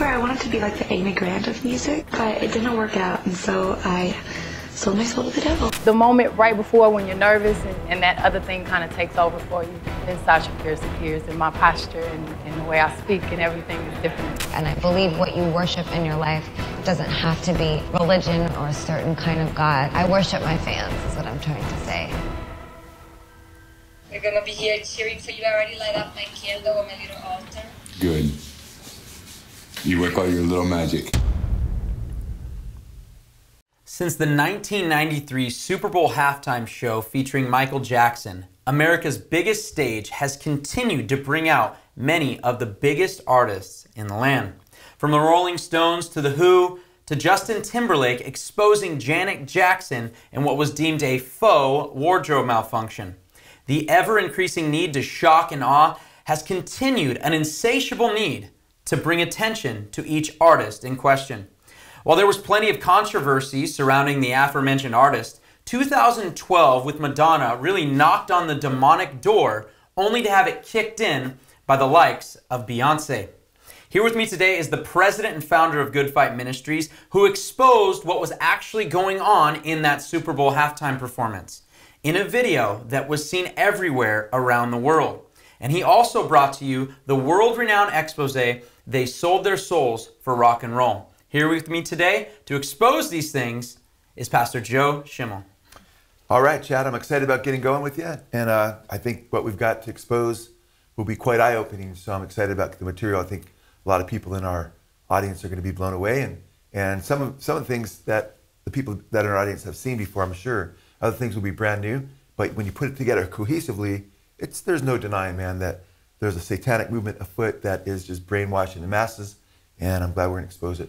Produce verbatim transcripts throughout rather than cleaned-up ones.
where I wanted to be like the Amy Grant of music, but it didn't work out, and so I sold my soul to the devil. The moment right before when you're nervous and, and that other thing kind of takes over for you. Then Sasha Fierce appears, and my posture and, and the way I speak and everything is different. And I believe what you worship in your life doesn't have to be religion or a certain kind of God. I worship my fans is what I'm trying to say. We're gonna be here cheering for you. I already light up my candle on my little altar. Good. You work all your little magic. Since the nineteen ninety-three Super Bowl halftime show featuring Michael Jackson, America's biggest stage has continued to bring out many of the biggest artists in the land. From the Rolling Stones to The Who, to Justin Timberlake exposing Janet Jackson in what was deemed a faux wardrobe malfunction. The ever-increasing need to shock and awe has continued an insatiable need to bring attention to each artist in question. While there was plenty of controversy surrounding the aforementioned artist, two thousand twelve with Madonna really knocked on the demonic door, only to have it kicked in by the likes of Beyoncé. Here with me today is the president and founder of Good Fight Ministries, who exposed what was actually going on in that Super Bowl halftime performance in a video that was seen everywhere around the world. And he also brought to you the world-renowned exposé, They Sold Their Souls for Rock and Roll. Here with me today to expose these things is Pastor Joe Schimmel. All right, Chad, I'm excited about getting going with you. And uh, I think what we've got to expose will be quite eye-opening, so I'm excited about the material. I think a lot of people in our audience are going to be blown away. And, and some, of, some of the things that the people that are in our audience have seen before, I'm sure. Other things will be brand new, but when you put it together cohesively, it's, there's no denying, man, that there's a satanic movement afoot that is just brainwashing the masses, and I'm glad we're going to expose it.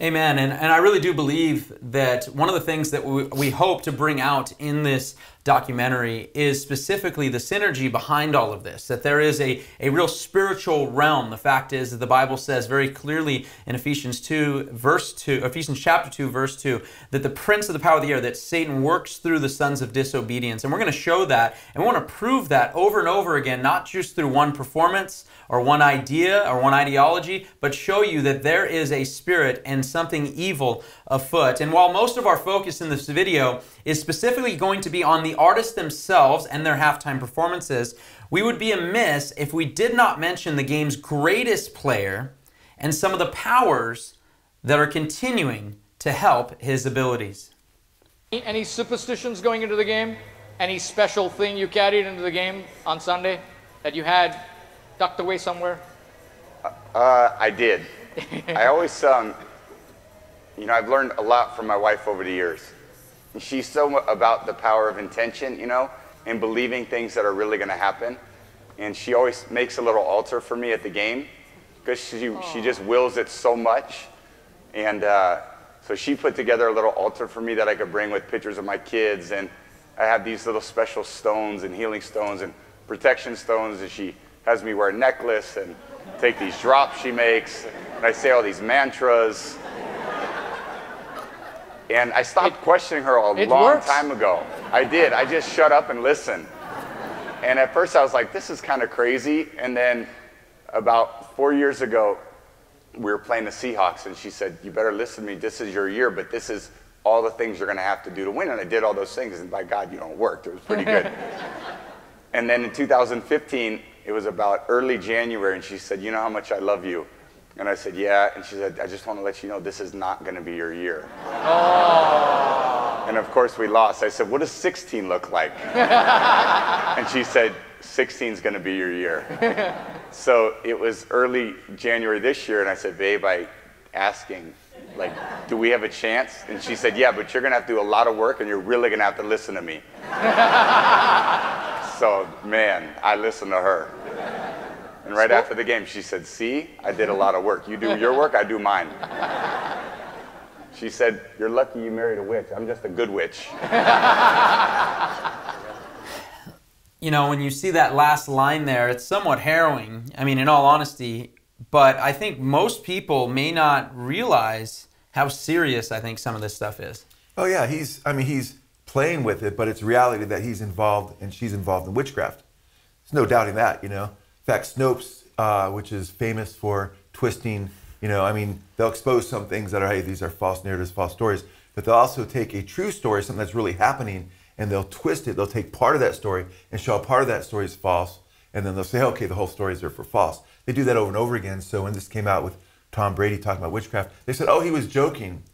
Amen, and, and I really do believe that one of the things that we, we hope to bring out in this documentary is specifically the synergy behind all of this, that there is a, a real spiritual realm. The fact is that the Bible says very clearly in Ephesians two, verse two, Ephesians chapter two, verse two, that the prince of the power of the air, that Satan works through the sons of disobedience. And we're going to show that, and we want to prove that over and over again, not just through one performance or one idea or one ideology, but show you that there is a spirit and something evil afoot. And while most of our focus in this video is specifically going to be on the artists themselves and their halftime performances, we would be amiss if we did not mention the game's greatest player and some of the powers that are continuing to help his abilities. Any superstitions going into the game? Any special thing you carried into the game on Sunday that you had tucked away somewhere? Uh, I did. I always, um, you know, I've learned a lot from my wife over the years. She's so about the power of intention, you know, and believing things that are really going to happen. And she always makes a little altar for me at the game because she, oh. she just wills it so much. And uh, so she put together a little altar for me that I could bring with pictures of my kids. And I have these little special stones and healing stones and protection stones. And she has me wear a necklace and take these drops she makes. And I say all these mantras. And I stopped it, questioning her a long works. time ago. I did. I just shut up and listened. And at first I was like, this is kind of crazy. And then about four years ago, we were playing the Seahawks. And she said, you better listen to me. This is your year, but this is all the things you're going to have to do to win. And I did all those things. And by God, you know, it worked. It was pretty good. And then in two thousand fifteen, it was about early January. And she said, you know how much I love you. And I said, yeah. And she said, I just want to let you know this is not going to be your year. Oh. And of course we lost. I said, what does sixteen look like? And she said, sixteen's going to be your year. So it was early January this year. And I said, babe, I asking, like, do we have a chance? And she said, yeah, but you're going to have to do a lot of work and you're really going to have to listen to me. So, man, I listened to her. And right after the game, she said, see, I did a lot of work. You do your work, I do mine. She said, you're lucky you married a witch. I'm just a good witch. You know, when you see that last line there, it's somewhat harrowing. I mean, in all honesty, but I think most people may not realize how serious I think some of this stuff is. Oh, yeah, he's, I mean, he's playing with it, but it's reality that he's involved and she's involved in witchcraft. There's no doubting that, you know. In fact, Snopes, uh, which is famous for twisting You know, I mean, they'll expose some things that are, hey, these are false narratives, false stories, but they'll also take a true story, something that's really happening, and they'll twist it. They'll take part of that story and show part of that story is false, and then they'll say, okay, the whole story is there for false. They do that over and over again. So when this came out with Tom Brady talking about witchcraft, they said, oh, he was joking.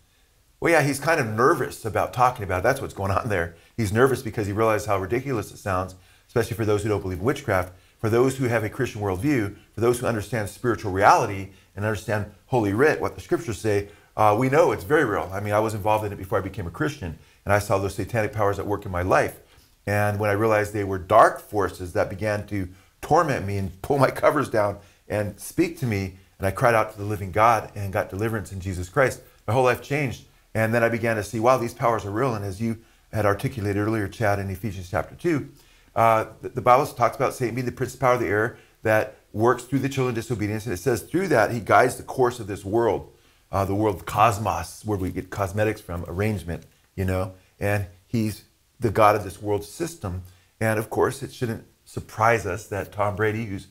Well, yeah, he's kind of nervous about talking about it. That's what's going on there. He's nervous because he realized how ridiculous it sounds, especially for those who don't believe in witchcraft, for those who have a Christian worldview, for those who understand spiritual reality and understand Holy Writ, what the scriptures say. Uh, we know it's very real. I mean, I was involved in it before I became a Christian, and I saw those satanic powers at work in my life. And when I realized they were dark forces that began to torment me and pull my covers down and speak to me, and I cried out to the living God and got deliverance in Jesus Christ, my whole life changed. And then I began to see, wow, these powers are real. And as you had articulated earlier, Chad, in Ephesians chapter two, uh, the, the Bible talks about Satan being the prince of power of the air that works through the children of disobedience. And it says through that, he guides the course of this world, uh, the world cosmos, where we get cosmetics from, arrangement, you know, and he's the god of this world system. And of course, it shouldn't surprise us that Tom Brady, who's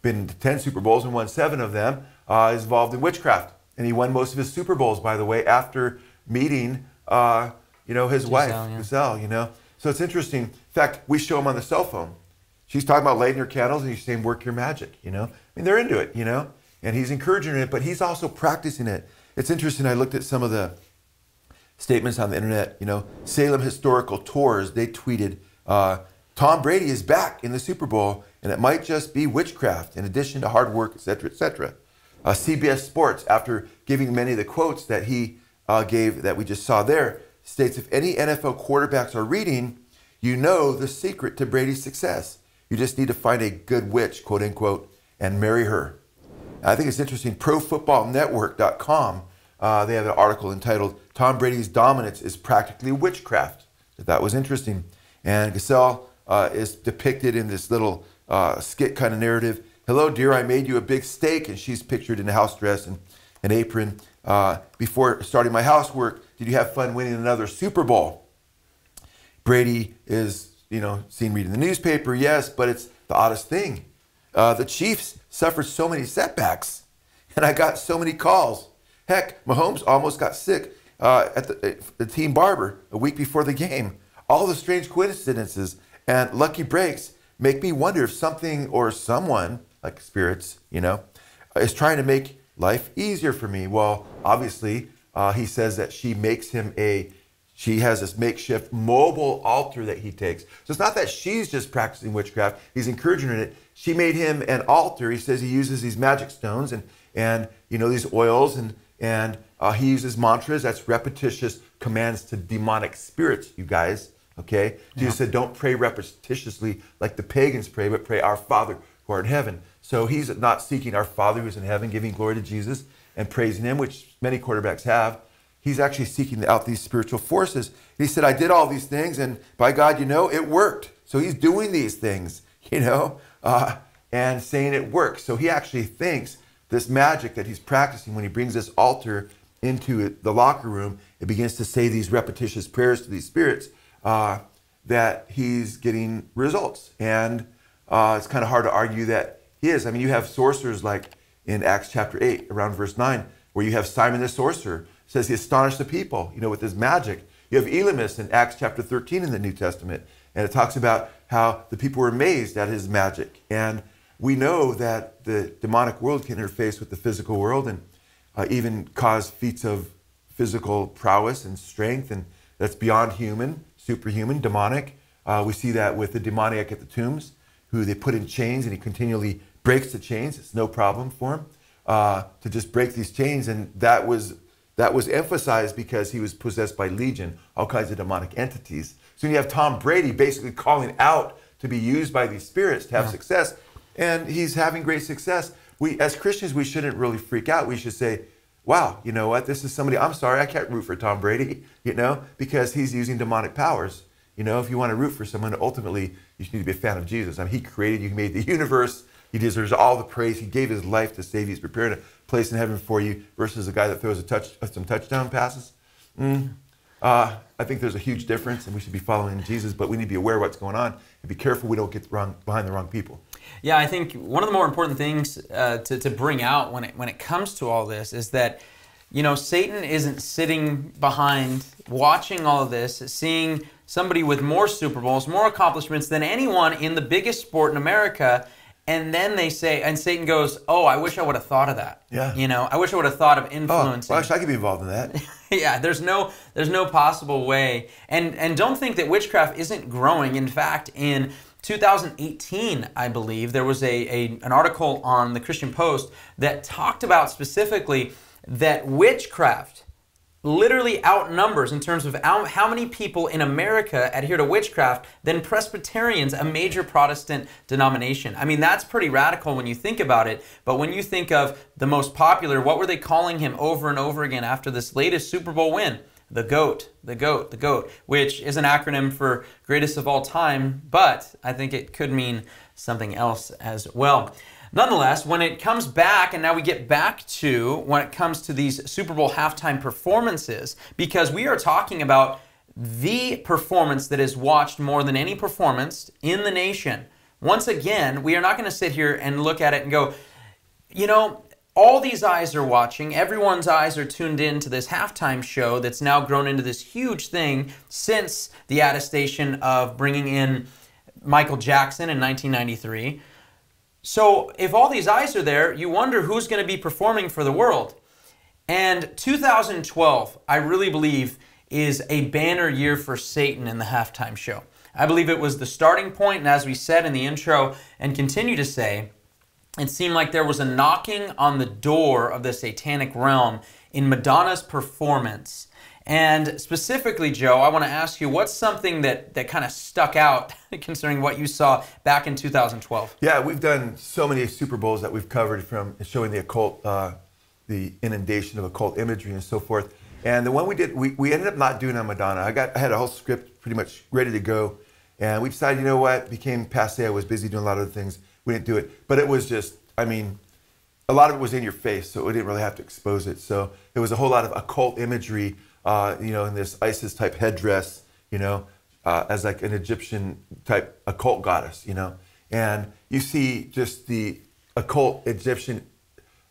been to ten Super Bowls and won seven of them, uh, is involved in witchcraft. And he won most of his Super Bowls, by the way, after meeting, uh, you know, his Giselle, wife, yeah. Giselle, you know. So it's interesting. In fact, we show him on the cell phone. She's talking about lighting her candles, and he's saying, work your magic, you know. I mean, they're into it, you know. And he's encouraging it, but he's also practicing it. It's interesting. I looked at some of the statements on the internet, you know. Salem Historical Tours, they tweeted, uh, Tom Brady is back in the Super Bowl, and it might just be witchcraft in addition to hard work, et cetera, et cetera. Uh, C B S Sports, after giving many of the quotes that he uh, gave that we just saw there, states, if any N F L quarterbacks are reading, you know the secret to Brady's success. You just need to find a good witch, quote unquote, and marry her. I think it's interesting, pro football network dot com, uh, they have an article entitled, Tom Brady's Dominance is Practically Witchcraft. That was interesting. And Giselle uh, is depicted in this little Uh, skit kind of narrative. Hello, dear, I made you a big steak, and she's pictured in a house dress and an apron. Uh, before starting my housework, did you have fun winning another Super Bowl? Brady is, you know, seen reading the newspaper, yes, but it's the oddest thing. Uh, the Chiefs suffered so many setbacks, and I got so many calls. Heck, Mahomes almost got sick uh, at the, uh, the team barber a week before the game. All the strange coincidences and lucky breaks make me wonder if something or someone, like spirits, you know, is trying to make life easier for me. Well, obviously, uh, he says that she makes him a, she has this makeshift mobile altar that he takes. So it's not that she's just practicing witchcraft. He's encouraging it. She made him an altar. He says he uses these magic stones and, and you know, these oils, and, and uh, he uses mantras. That's repetitious commands to demonic spirits, you guys. Okay? Jesus yeah. said, don't pray repetitiously like the pagans pray, but pray our Father who art in heaven. So he's not seeking our Father who's in heaven, giving glory to Jesus and praising him, which many quarterbacks have. He's actually seeking out these spiritual forces. And he said, I did all these things, and by God, you know, it worked. So he's doing these things, you know, uh, and saying it works. So he actually thinks this magic that he's practicing when he brings this altar into the locker room, it begins to say these repetitious prayers to these spirits, Uh, that he's getting results. And uh, it's kind of hard to argue that he is. I mean, you have sorcerers like in Acts chapter eight, around verse nine, where you have Simon the sorcerer. It says he astonished the people, you know, with his magic. You have Elymas in Acts chapter thirteen in the New Testament. And it talks about how the people were amazed at his magic. And we know that the demonic world can interface with the physical world and uh, even cause feats of physical prowess and strength. And that's beyond human. Superhuman, demonic. Uh, we see that with the demoniac at the tombs, who they put in chains, and he continually breaks the chains. It's no problem for him uh, to just break these chains. And that was that was emphasized because he was possessed by legion, all kinds of demonic entities. So you have Tom Brady basically calling out to be used by these spirits to have yeah. success, and he's having great success. We, as Christians, we shouldn't really freak out. We should say, wow, you know what? This is somebody, I'm sorry, I can't root for Tom Brady, you know, because he's using demonic powers. You know, if you want to root for someone, ultimately, you need to be a fan of Jesus. I mean, he created you, he made the universe. He deserves all the praise. He gave his life to save you. He's prepared a place in heaven for you versus a guy that throws a touch, some touchdown passes. Mm. Uh, I think there's a huge difference, and we should be following Jesus, but we need to be aware of what's going on and be careful we don't get wrong, behind the wrong people. Yeah, I think one of the more important things uh, to, to bring out when it, when it comes to all this is that, you know, Satan isn't sitting behind watching all of this, seeing somebody with more Super Bowls, more accomplishments than anyone in the biggest sport in America, and then they say, and Satan goes, oh, I wish I would have thought of that. Yeah. You know, I wish I would have thought of influencing. Oh, well, actually, I could be involved in that. Yeah, there's no, there's no possible way. And, and don't think that witchcraft isn't growing. In fact, in two thousand eighteen, I believe, there was a, a an article on the Christian Post that talked about specifically that witchcraft literally outnumbers in terms of out, how many people in America adhere to witchcraft than Presbyterians, a major Protestant denomination. I mean, that's pretty radical when you think about it, but when you think of the most popular, what were they calling him over and over again after this latest Super Bowl win? The GOAT, the GOAT, the GOAT, which is an acronym for greatest of all time, but I think it could mean something else as well. Nonetheless, when it comes back, and now we get back to when it comes to these Super Bowl halftime performances, because we are talking about the performance that is watched more than any performance in the nation. Once again, we are not going to sit here and look at it and go, you know, all these eyes are watching, everyone's eyes are tuned in to this halftime show that's now grown into this huge thing since the attestation of bringing in Michael Jackson in nineteen ninety-three. So if all these eyes are there, you wonder who's going to be performing for the world. And two thousand twelve, I really believe, is a banner year for Satan in the halftime show. I believe it was the starting point, and as we said in the intro and continue to say, it seemed like there was a knocking on the door of the satanic realm in Madonna's performance. And specifically, Joe, I want to ask you, what's something that, that kind of stuck out concerning what you saw back in two thousand twelve? Yeah, we've done so many Super Bowls that we've covered, from showing the occult, uh, the inundation of occult imagery and so forth. And the one we did, we, we ended up not doing on Madonna. I, got, I had a whole script pretty much ready to go. And we decided, you know what, it became passe. I was busy doing a lot of other things. We didn't do it, but it was just, I mean, a lot of it was in your face, so we didn't really have to expose it. So there was a whole lot of occult imagery, uh, you know, in this ISIS-type headdress, you know, uh, as like an Egyptian-type occult goddess, you know. And you see just the occult Egyptian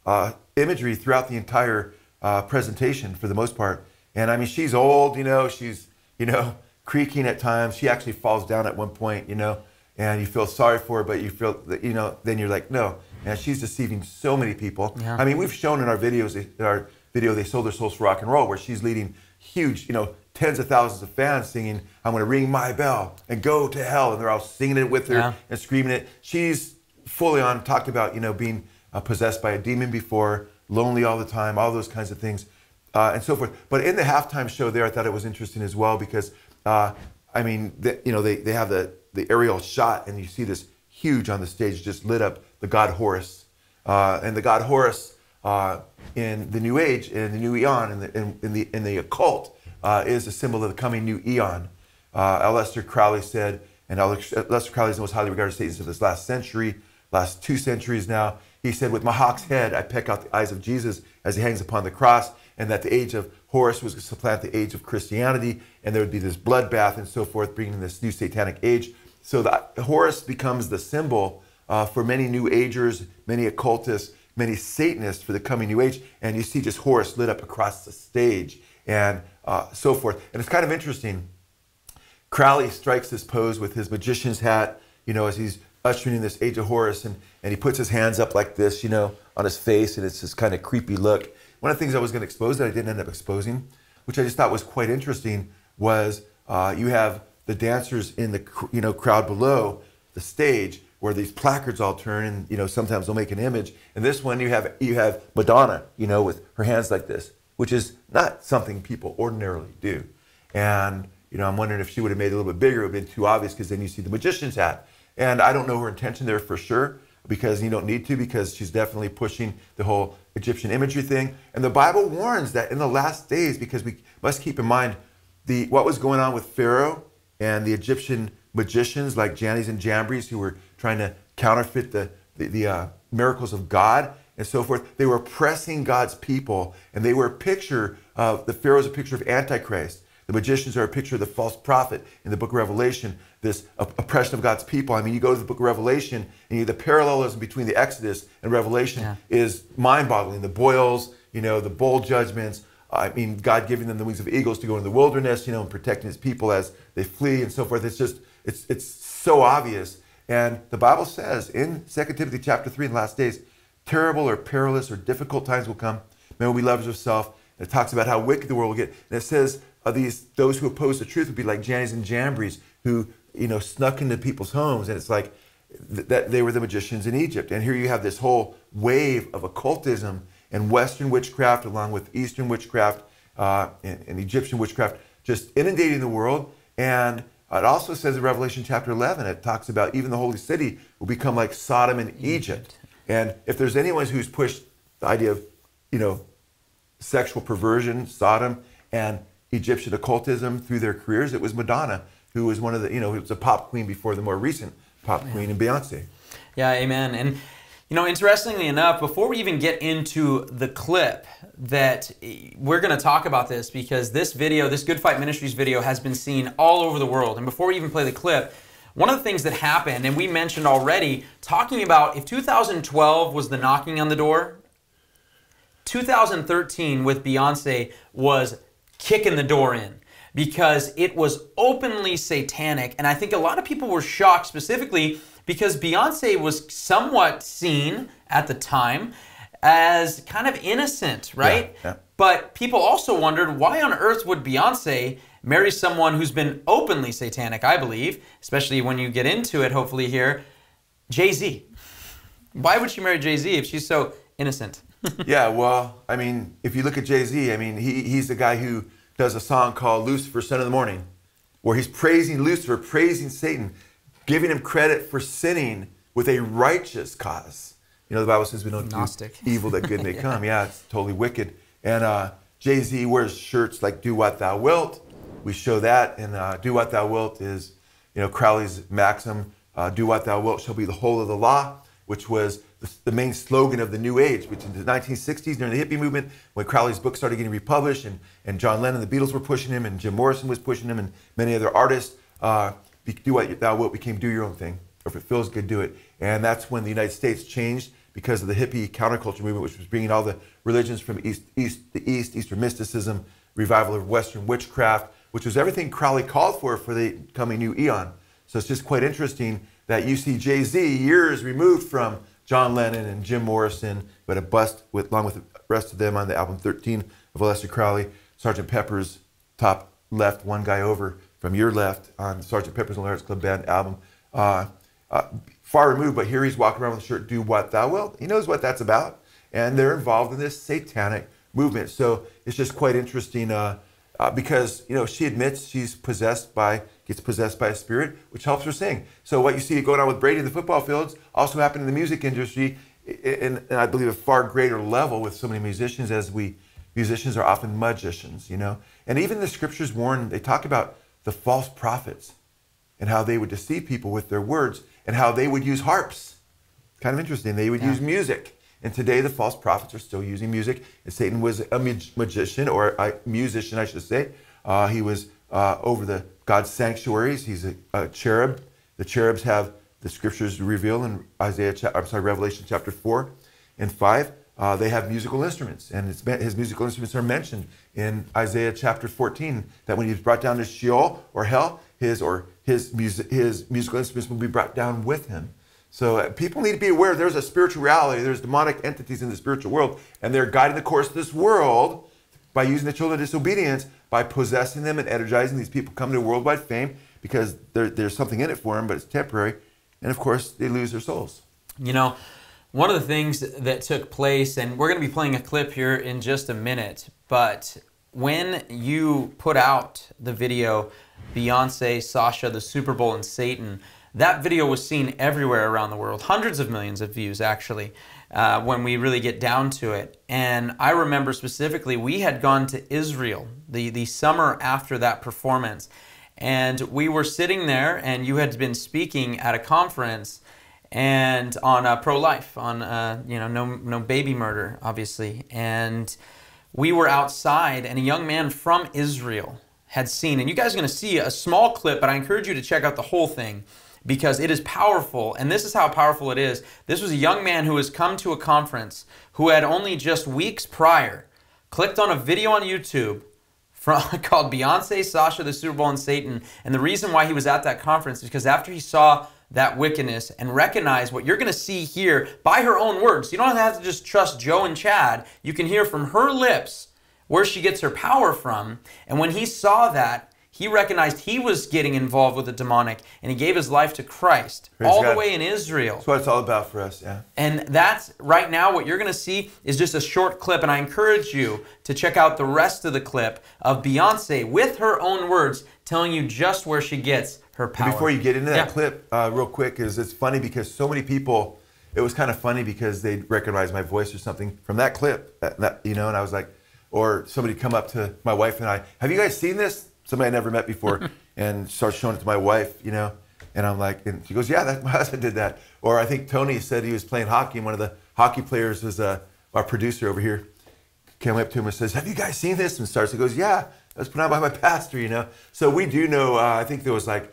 uh, imagery throughout the entire uh, presentation for the most part. And I mean, she's old, you know, she's, you know, creaking at times. She actually falls down at one point, you know. And you feel sorry for her, but you feel, you know, then you're like, no. And she's deceiving so many people. Yeah. I mean, we've shown in our videos, in our video, They Sold Their Souls for Rock and Roll, where she's leading huge, you know, tens of thousands of fans singing, I'm gonna ring my bell and go to hell. And they're all singing it with her, yeah, and screaming it. She's fully on, talked about, you know, being uh, possessed by a demon before, lonely all the time, all those kinds of things, uh, and so forth. But in the halftime show there, I thought it was interesting as well, because, uh, I mean, the, you know, they, they have the, the aerial shot, and you see this huge on the stage just lit up, the god Horus. Uh, and the god Horus uh, in the New Age, in the New Eon, in the, in, in the, in the occult, uh, is a symbol of the coming New Eon. Uh, Aleister Crowley said, and Aleister Crowley is the most highly regarded Satanist of this last century, last two centuries now. He said, with my hawk's head, I peck out the eyes of Jesus as he hangs upon the cross, and that the age of Horus was going to supplant the age of Christianity, and there would be this bloodbath and so forth, bringing this new satanic age. So that Horus becomes the symbol uh, for many New Agers, many occultists, many Satanists for the coming New Age. And you see just Horus lit up across the stage and uh, so forth. And it's kind of interesting. Crowley strikes this pose with his magician's hat, you know, as he's ushering in this age of Horus. And, and he puts his hands up like this, you know, on his face. And it's this kind of creepy look. One of the things I was going to expose that I didn't end up exposing, which I just thought was quite interesting, was uh, you have the dancers in the, you know, crowd below the stage, where these placards all turn, and, you know, sometimes they'll make an image. And this one, you have, you have Madonna, you know, with her hands like this, which is not something people ordinarily do. And, you know, I'm wondering if she would have made it a little bit bigger, it would have been too obvious, because then you see the magician's hat. And I don't know her intention there for sure, because you don't need to, because she's definitely pushing the whole Egyptian imagery thing. And the Bible warns that in the last days, because we must keep in mind the, what was going on with Pharaoh, and the Egyptian magicians like Jannes and Jambres, who were trying to counterfeit the, the, the uh, miracles of God and so forth. They were oppressing God's people, and they were a picture of, the Pharaoh's a picture of Antichrist. The magicians are a picture of the false prophet in the book of Revelation, this oppression of God's people. I mean, you go to the book of Revelation, and you, the parallelism between the Exodus and Revelation yeah. is mind-boggling. The boils, you know, the bowl judgments. I mean, God giving them the wings of eagles to go into the wilderness, you know, and protecting his people as they flee and so forth. It's just, it's it's so obvious. And the Bible says in Second Timothy chapter three, in the last days, terrible or perilous or difficult times will come. Man will be lovers of self. And it talks about how wicked the world will get. And it says uh, these those who oppose the truth would be like Jannes and Jambres, who, you know, snuck into people's homes. And it's like th that they were the magicians in Egypt. And here you have this whole wave of occultism and Western witchcraft along with Eastern witchcraft uh, and, and Egyptian witchcraft just inundating the world. And it also says in Revelation chapter eleven, it talks about even the holy city will become like Sodom and Egypt. Egypt. And if there's anyone who's pushed the idea of, you know, sexual perversion, Sodom, and Egyptian occultism through their careers, it was Madonna, who was one of the, you know, who was a pop queen before the more recent pop yeah. queen and Beyoncé. Yeah, amen. And, you know, interestingly enough, before we even get into the clip that we're going to talk about this, because this video, this Good Fight Ministries video has been seen all over the world. And before we even play the clip, one of the things that happened, and we mentioned already, talking about if two thousand twelve was the knocking on the door, two thousand thirteen with Beyoncé was kicking the door in, because it was openly satanic. And I think a lot of people were shocked, specifically because Beyoncé was somewhat seen at the time as kind of innocent, right? Yeah, yeah. But people also wondered, why on earth would Beyoncé marry someone who's been openly satanic, I believe, especially when you get into it, hopefully here, Jay-Z. Why would she marry Jay-Z if she's so innocent? Yeah, well, I mean, if you look at Jay-Z, I mean, he, he's the guy who does a song called Lucifer, Son of the Morning, where he's praising Lucifer, praising Satan, giving him credit for sinning with a righteous cause. You know, the Bible says we don't do evil that good may yeah. come. Yeah, it's totally wicked. And uh, Jay-Z wears shirts like Do What Thou Wilt. We show that. And uh, Do What Thou Wilt is, you know, Crowley's maxim, uh, Do What Thou Wilt shall be the whole of the law, which was the, the main slogan of the New Age, which in the nineteen sixties, during the hippie movement, when Crowley's books started getting republished, and, and John Lennon, the Beatles were pushing him, and Jim Morrison was pushing him, and many other artists, uh, Do What Thou Wilt became Do Your Own Thing, or if it feels good, do it. And that's when the United States changed because of the hippie counterculture movement, which was bringing all the religions from east, east, the East, Eastern mysticism, revival of Western witchcraft, which was everything Crowley called for for the coming new eon. So it's just quite interesting that you see Jay-Z years removed from John Lennon and Jim Morrison, but a bust with, along with the rest of them on the album thirteen of Aleister Crowley, Sergeant Pepper's top left, one guy over from your left on Sergeant Pepper's Lonely Hearts Club Band album. Uh, uh, far removed, but here he's walking around with a shirt, Do What Thou Wilt. He knows what that's about. And they're involved in this satanic movement. So it's just quite interesting uh, uh, because, you know, she admits she's possessed by, gets possessed by a spirit, which helps her sing. So what you see going on with Brady in the football fields also happened in the music industry, and, and I believe a far greater level with so many musicians, as we, musicians are often magicians, you know. And even the scriptures warn, they talk about the false prophets and how they would deceive people with their words and how they would use harps. Kind of interesting. They would yeah. use music. And today the false prophets are still using music. And Satan was a mag magician or a musician, I should say. Uh, he was uh, over the God's sanctuaries. He's a, a cherub. The cherubs have the scriptures reveal in Isaiah, I'm sorry, Revelation chapter four and five. Uh, they have musical instruments, and it's, his musical instruments are mentioned in Isaiah chapter fourteen, that when he was brought down to Sheol or hell, his or his, mus his musical instruments will be brought down with him. So uh, people need to be aware there's a spiritual reality, there's demonic entities in the spiritual world, and they're guiding the course of this world by using the children of disobedience, by possessing them and energizing these people, coming to worldwide fame because there, there's something in it for them, but it's temporary. And of course, they lose their souls. You know, one of the things that took place, and we're going to be playing a clip here in just a minute, but when you put out the video, Beyoncé, Sasha, the Super Bowl, and Satan, that video was seen everywhere around the world, hundreds of millions of views, actually, uh, when we really get down to it. And I remember specifically, we had gone to Israel the, the summer after that performance, and we were sitting there, and you had been speaking at a conference, and on uh, pro-life, on uh, you know, no no baby murder, obviously. And we were outside, and a young man from Israel had seen. And you guys are going to see a small clip, but I encourage you to check out the whole thing because it is powerful. And this is how powerful it is. This was a young man who has come to a conference who had only just weeks prior clicked on a video on YouTube from, called Beyoncé, Sasha, the Super Bowl, and Satan. And the reason why he was at that conference is because after he saw that wickedness and recognize what you're going to see here by her own words. You don't have to just trust Joe and Chad. You can hear from her lips where she gets her power from. And when he saw that, he recognized he was getting involved with the demonic, and he gave his life to Christ. Praise all God. The way in Israel. That's what it's all about for us, yeah. And that's, right now, what you're going to see is just a short clip, and I encourage you to check out the rest of the clip of Beyoncé with her own words telling you just where she gets her power. Before you get into that yeah. clip, uh, real quick, is it's funny because so many people, it was kind of funny because they recognized my voice or something from that clip, that, that, you know, and I was like, or somebody come up to my wife and I, have you guys seen this? Somebody I never met before, and starts showing it to my wife, you know, and I'm like, and she goes, yeah, that, my husband did that. Or I think Tony said he was playing hockey, and one of the hockey players was uh, our producer over here, came up to him and says, have you guys seen this? And starts, he goes, yeah, that was put out by my pastor, you know. So we do know, uh, I think there was like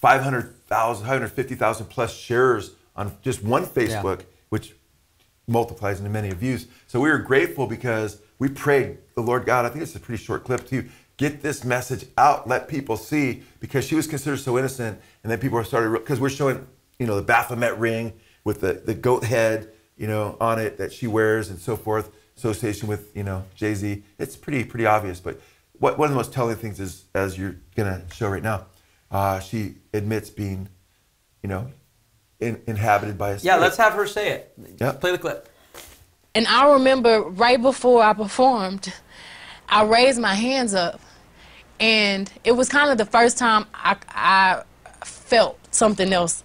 five hundred thousand, one hundred fifty thousand plus sharers on just one Facebook, yeah. which multiplies into many views. So we were grateful because we prayed, the Lord God, I think it's a pretty short clip too, get this message out, let people see, because she was considered so innocent, and then people started, because we're showing, you know, the Baphomet ring with the, the goat head, you know, on it that she wears and so forth, association with, you know, Jay-Z. It's pretty, pretty obvious, but what, one of the most telling things is, as you're gonna show right now, uh, she admits being, you know, in, inhabited by a spirit. Yeah, let's have her say it. Yep. Play the clip. And I remember right before I performed, I raised my hands up. And it was kind of the first time I, I felt something else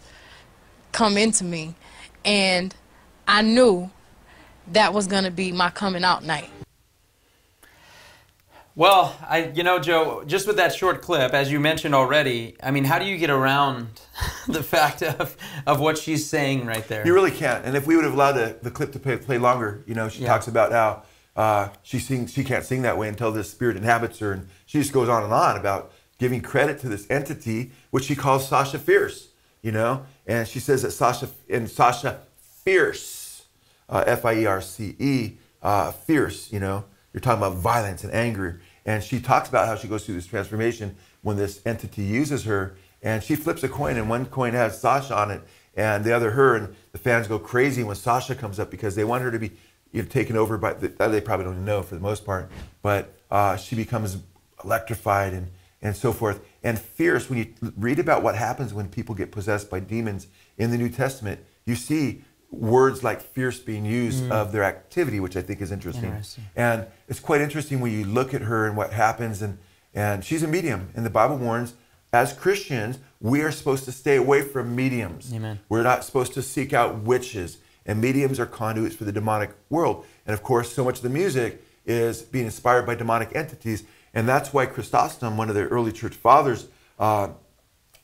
come into me. And I knew that was going to be my coming out night. Well, I, you know, Joe, just with that short clip, as you mentioned already, I mean, how do you get around the fact of, of what she's saying right there? You really can't. And if we would have allowed the, the clip to play, play longer, you know, she yeah. talks about how Uh, she sings, she can't sing that way until this spirit inhabits her, and she just goes on and on about giving credit to this entity, which she calls Sasha Fierce, you know, and she says that Sasha, and Sasha Fierce, uh, F I E R C E, uh, fierce, you know, you're talking about violence and anger, and she talks about how she goes through this transformation when this entity uses her, and she flips a coin, and one coin has Sasha on it, and the other her, and the fans go crazy when Sasha comes up because they want her to be You've taken over, by the, they probably don't even know for the most part, but uh, she becomes electrified and, and so forth. And fierce, when you read about what happens when people get possessed by demons in the New Testament, you see words like fierce being used mm. of their activity, which I think is interesting. interesting. And it's quite interesting when you look at her and what happens, and, and she's a medium, and the Bible warns, as Christians, we are supposed to stay away from mediums. Amen. We're not supposed to seek out witches. And mediums are conduits for the demonic world. And of course, so much of the music is being inspired by demonic entities. And that's why Chrysostom, one of the early church fathers, uh,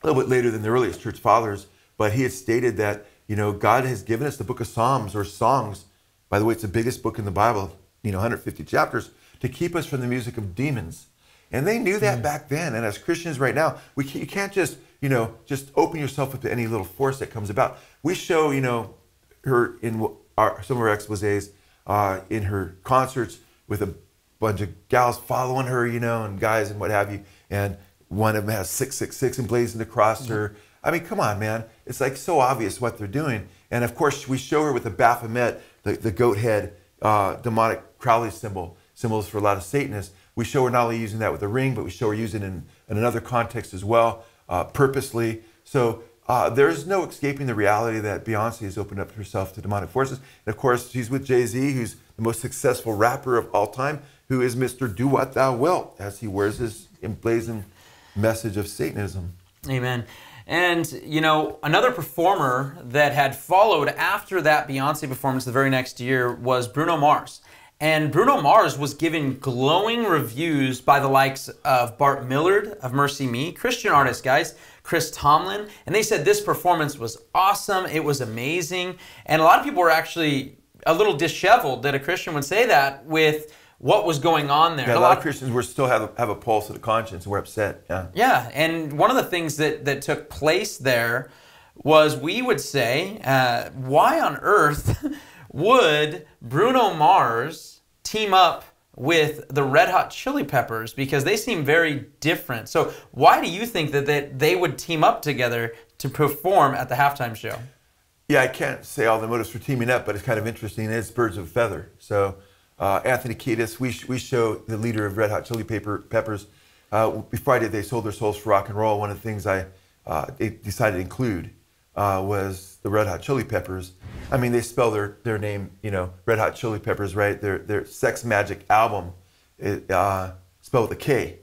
a little bit later than the earliest church fathers, but he had stated that, you know, God has given us the book of Psalms or songs. By the way, it's the biggest book in the Bible, you know, one hundred fifty chapters, to keep us from the music of demons. And they knew that mm. back then. And as Christians right now, we can't, you can't just, you know, just open yourself up to any little force that comes about. We show, you know, her in our, some of her exposés, uh, in her concerts with a bunch of gals following her, you know, and guys and what have you. And one of them has six six six emblazoned across mm-hmm. her. I mean, come on, man. It's like so obvious what they're doing. And of course, we show her with the Baphomet, the, the goat head, uh, demonic Crowley symbol, symbols for a lot of Satanists. We show her not only using that with the ring, but we show her using it in, in another context as well, uh, purposely. So Uh, there's no escaping the reality that Beyoncé has opened up herself to demonic forces. And of course, she's with Jay-Z, who's the most successful rapper of all time, who is Mister Do What Thou Wilt, as he wears his emblazoned message of Satanism. Amen. And, you know, another performer that had followed after that Beyoncé performance the very next year was Bruno Mars. And Bruno Mars was given glowing reviews by the likes of Bart Millard of Mercy Me, Christian artist, guys, Chris Tomlin, and they said this performance was awesome, it was amazing, and a lot of people were actually a little disheveled that a Christian would say that with what was going on there. Yeah, a, lot a lot of Christians were still have a, have a pulse of the conscience and were upset. Yeah. Yeah, and one of the things that, that took place there was we would say, uh, why on earth would Bruno Mars team up with the Red Hot Chili Peppers, because they seem very different? So why do you think that they, they would team up together to perform at the halftime show? Yeah, I can't say all the motives for teaming up, but it's kind of interesting. It's birds of a feather. So uh, Anthony Kiedis, we, we show the leader of Red Hot Chili Peppers. Uh, Friday, they sold their souls for rock and roll. One of the things I uh, decided to include uh, was the Red Hot Chili Peppers. I mean, they spell their, their name, you know, Red Hot Chili Peppers, right? Their, their Sex Magic album is uh, spelled with a K.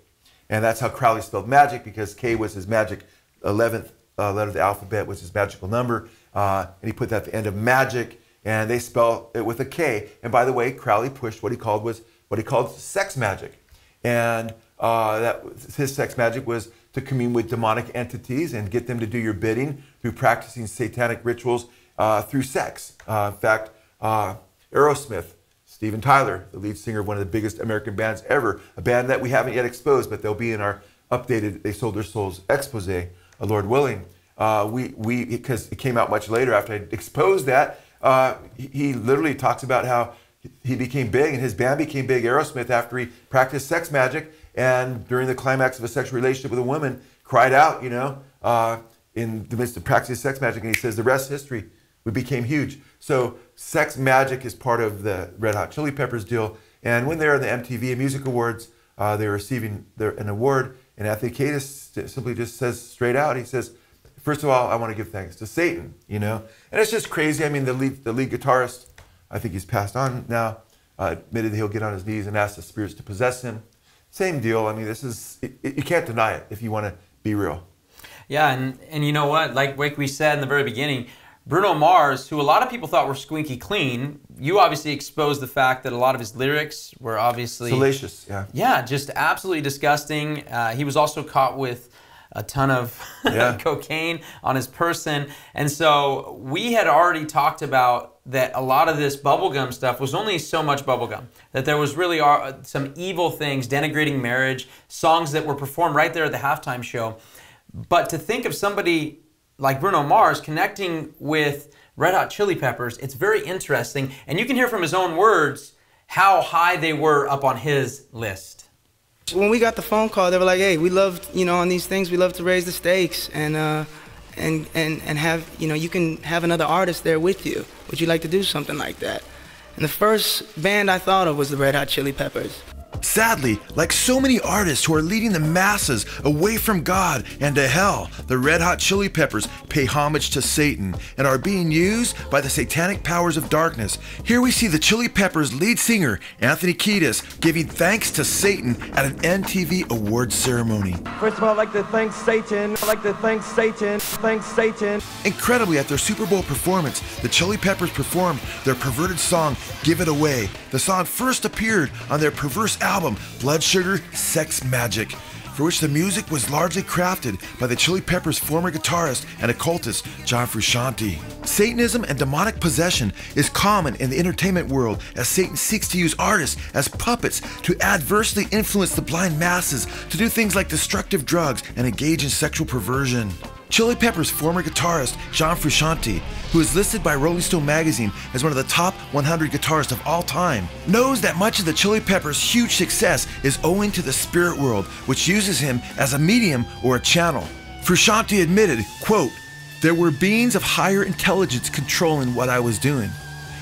And that's how Crowley spelled magic, because K was his magic eleventh uh, letter of the alphabet, was his magical number. Uh, and he put that at the end of magic, and they spell it with a K. And by the way, Crowley pushed what he called was what he called sex magic. And uh, that his sex magic was to commune with demonic entities and get them to do your bidding through practicing satanic rituals Uh, through sex. Uh, in fact, uh, Aerosmith, Steven Tyler, the lead singer of one of the biggest American bands ever, a band that we haven't yet exposed, but they'll be in our updated They Sold Their Souls expose, uh, Lord willing. Uh, we, we, because it came out much later after I exposed that, uh, he, he literally talks about how he became big and his band became big, Aerosmith, after he practiced sex magic and during the climax of a sexual relationship with a woman, cried out, you know, uh, in the midst of practicing sex magic, and he says the rest is history. We became huge. So sex magic is part of the Red Hot Chili Peppers deal. And when they were in the M T V Music Awards, uh, they were receiving their, an award. And Anthony Kiedis simply just says straight out, he says, first of all, I want to give thanks to Satan, you know? And it's just crazy. I mean, the lead, the lead guitarist, I think he's passed on now, uh, admitted that he'll get on his knees and ask the spirits to possess him. Same deal. I mean, this is, it, it, you can't deny it if you want to be real. Yeah, and, and you know what? Like, like we said in the very beginning, Bruno Mars, who a lot of people thought were squeaky clean, you obviously exposed the fact that a lot of his lyrics were obviously... salacious, yeah. Yeah, just absolutely disgusting. Uh, he was also caught with a ton of yeah. cocaine on his person. And so we had already talked about that a lot of this bubblegum stuff was only so much bubblegum, that there was really some evil things, denigrating marriage, songs that were performed right there at the halftime show. But to think of somebody like Bruno Mars connecting with Red Hot Chili Peppers, it's very interesting. And you can hear from his own words how high they were up on his list. When we got the phone call, they were like, hey, we love, you know, on these things, we love to raise the stakes and, uh, and, and, and have, you know, you can have another artist there with you. Would you like to do something like that? And the first band I thought of was the Red Hot Chili Peppers. Sadly, like so many artists who are leading the masses away from God and to hell, the Red Hot Chili Peppers pay homage to Satan and are being used by the satanic powers of darkness. Here we see the Chili Peppers lead singer, Anthony Kiedis, giving thanks to Satan at an M T V Awards ceremony. First of all, I'd like to thank Satan. I'd like to thank Satan. Thank Satan. Incredibly, at their Super Bowl performance, the Chili Peppers performed their perverted song, Give It Away. The song first appeared on their perverse album, Blood Sugar Sex Magic, for which the music was largely crafted by the Chili Peppers' former guitarist and occultist, John Frusciante. Satanism and demonic possession is common in the entertainment world, as Satan seeks to use artists as puppets to adversely influence the blind masses to do things like destructive drugs and engage in sexual perversion. Chili Peppers' former guitarist, John Frusciante, who is listed by Rolling Stone magazine as one of the top one hundred guitarists of all time, knows that much of the Chili Peppers' huge success is owing to the spirit world, which uses him as a medium or a channel. Frusciante admitted, quote, "There were beings of higher intelligence controlling what I was doing,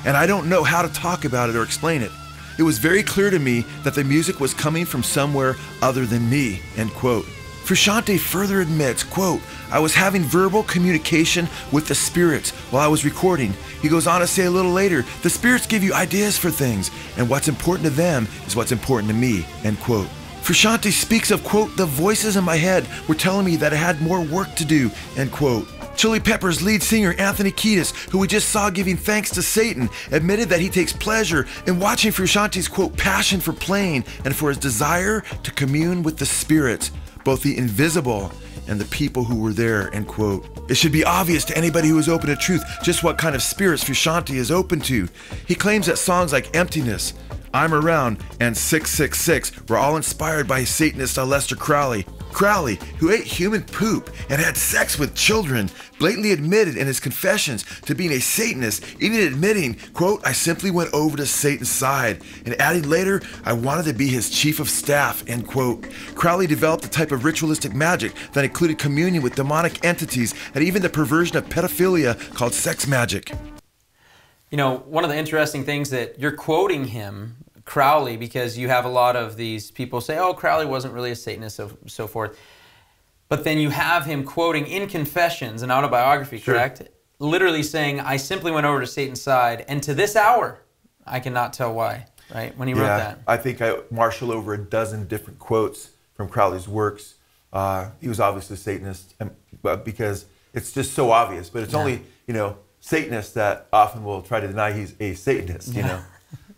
and I don't know how to talk about it or explain it. It was very clear to me that the music was coming from somewhere other than me," end quote. Frusciante further admits, quote, "I was having verbal communication with the spirits while I was recording." He goes on to say a little later, "The spirits give you ideas for things, and what's important to them is what's important to me," end quote. Frusciante speaks of, quote, "The voices in my head were telling me that I had more work to do," end quote. Chili Peppers lead singer Anthony Kiedis, who we just saw giving thanks to Satan, admitted that he takes pleasure in watching Frusciante's, quote, "passion for playing and for his desire to commune with the spirits, both the invisible and the people who were there," end quote. It should be obvious to anybody who is open to truth just what kind of spirits Frusciante is open to. He claims that songs like Emptiness, I'm Around, and six six six were all inspired by Satanist Aleister Crowley. Crowley, who ate human poop and had sex with children, blatantly admitted in his confessions to being a Satanist, even admitting, quote, I simply went over to Satan's side, and adding later, I wanted to be his chief of staff, end quote. Crowley developed a type of ritualistic magic that included communion with demonic entities and even the perversion of pedophilia called sex magic. You know, one of the interesting things that you're quoting him, Crowley, because you have a lot of these people say, oh, Crowley wasn't really a Satanist, so, so forth. But then you have him quoting in Confessions, an autobiography, sure. correct? Literally saying, I simply went over to Satan's side, and to this hour, I cannot tell why, right? When he yeah, wrote that. I think I marshal over a dozen different quotes from Crowley's works. Uh, he was obviously a Satanist because it's just so obvious, but it's yeah. only, you know, Satanists that often will try to deny he's a Satanist, you yeah. know?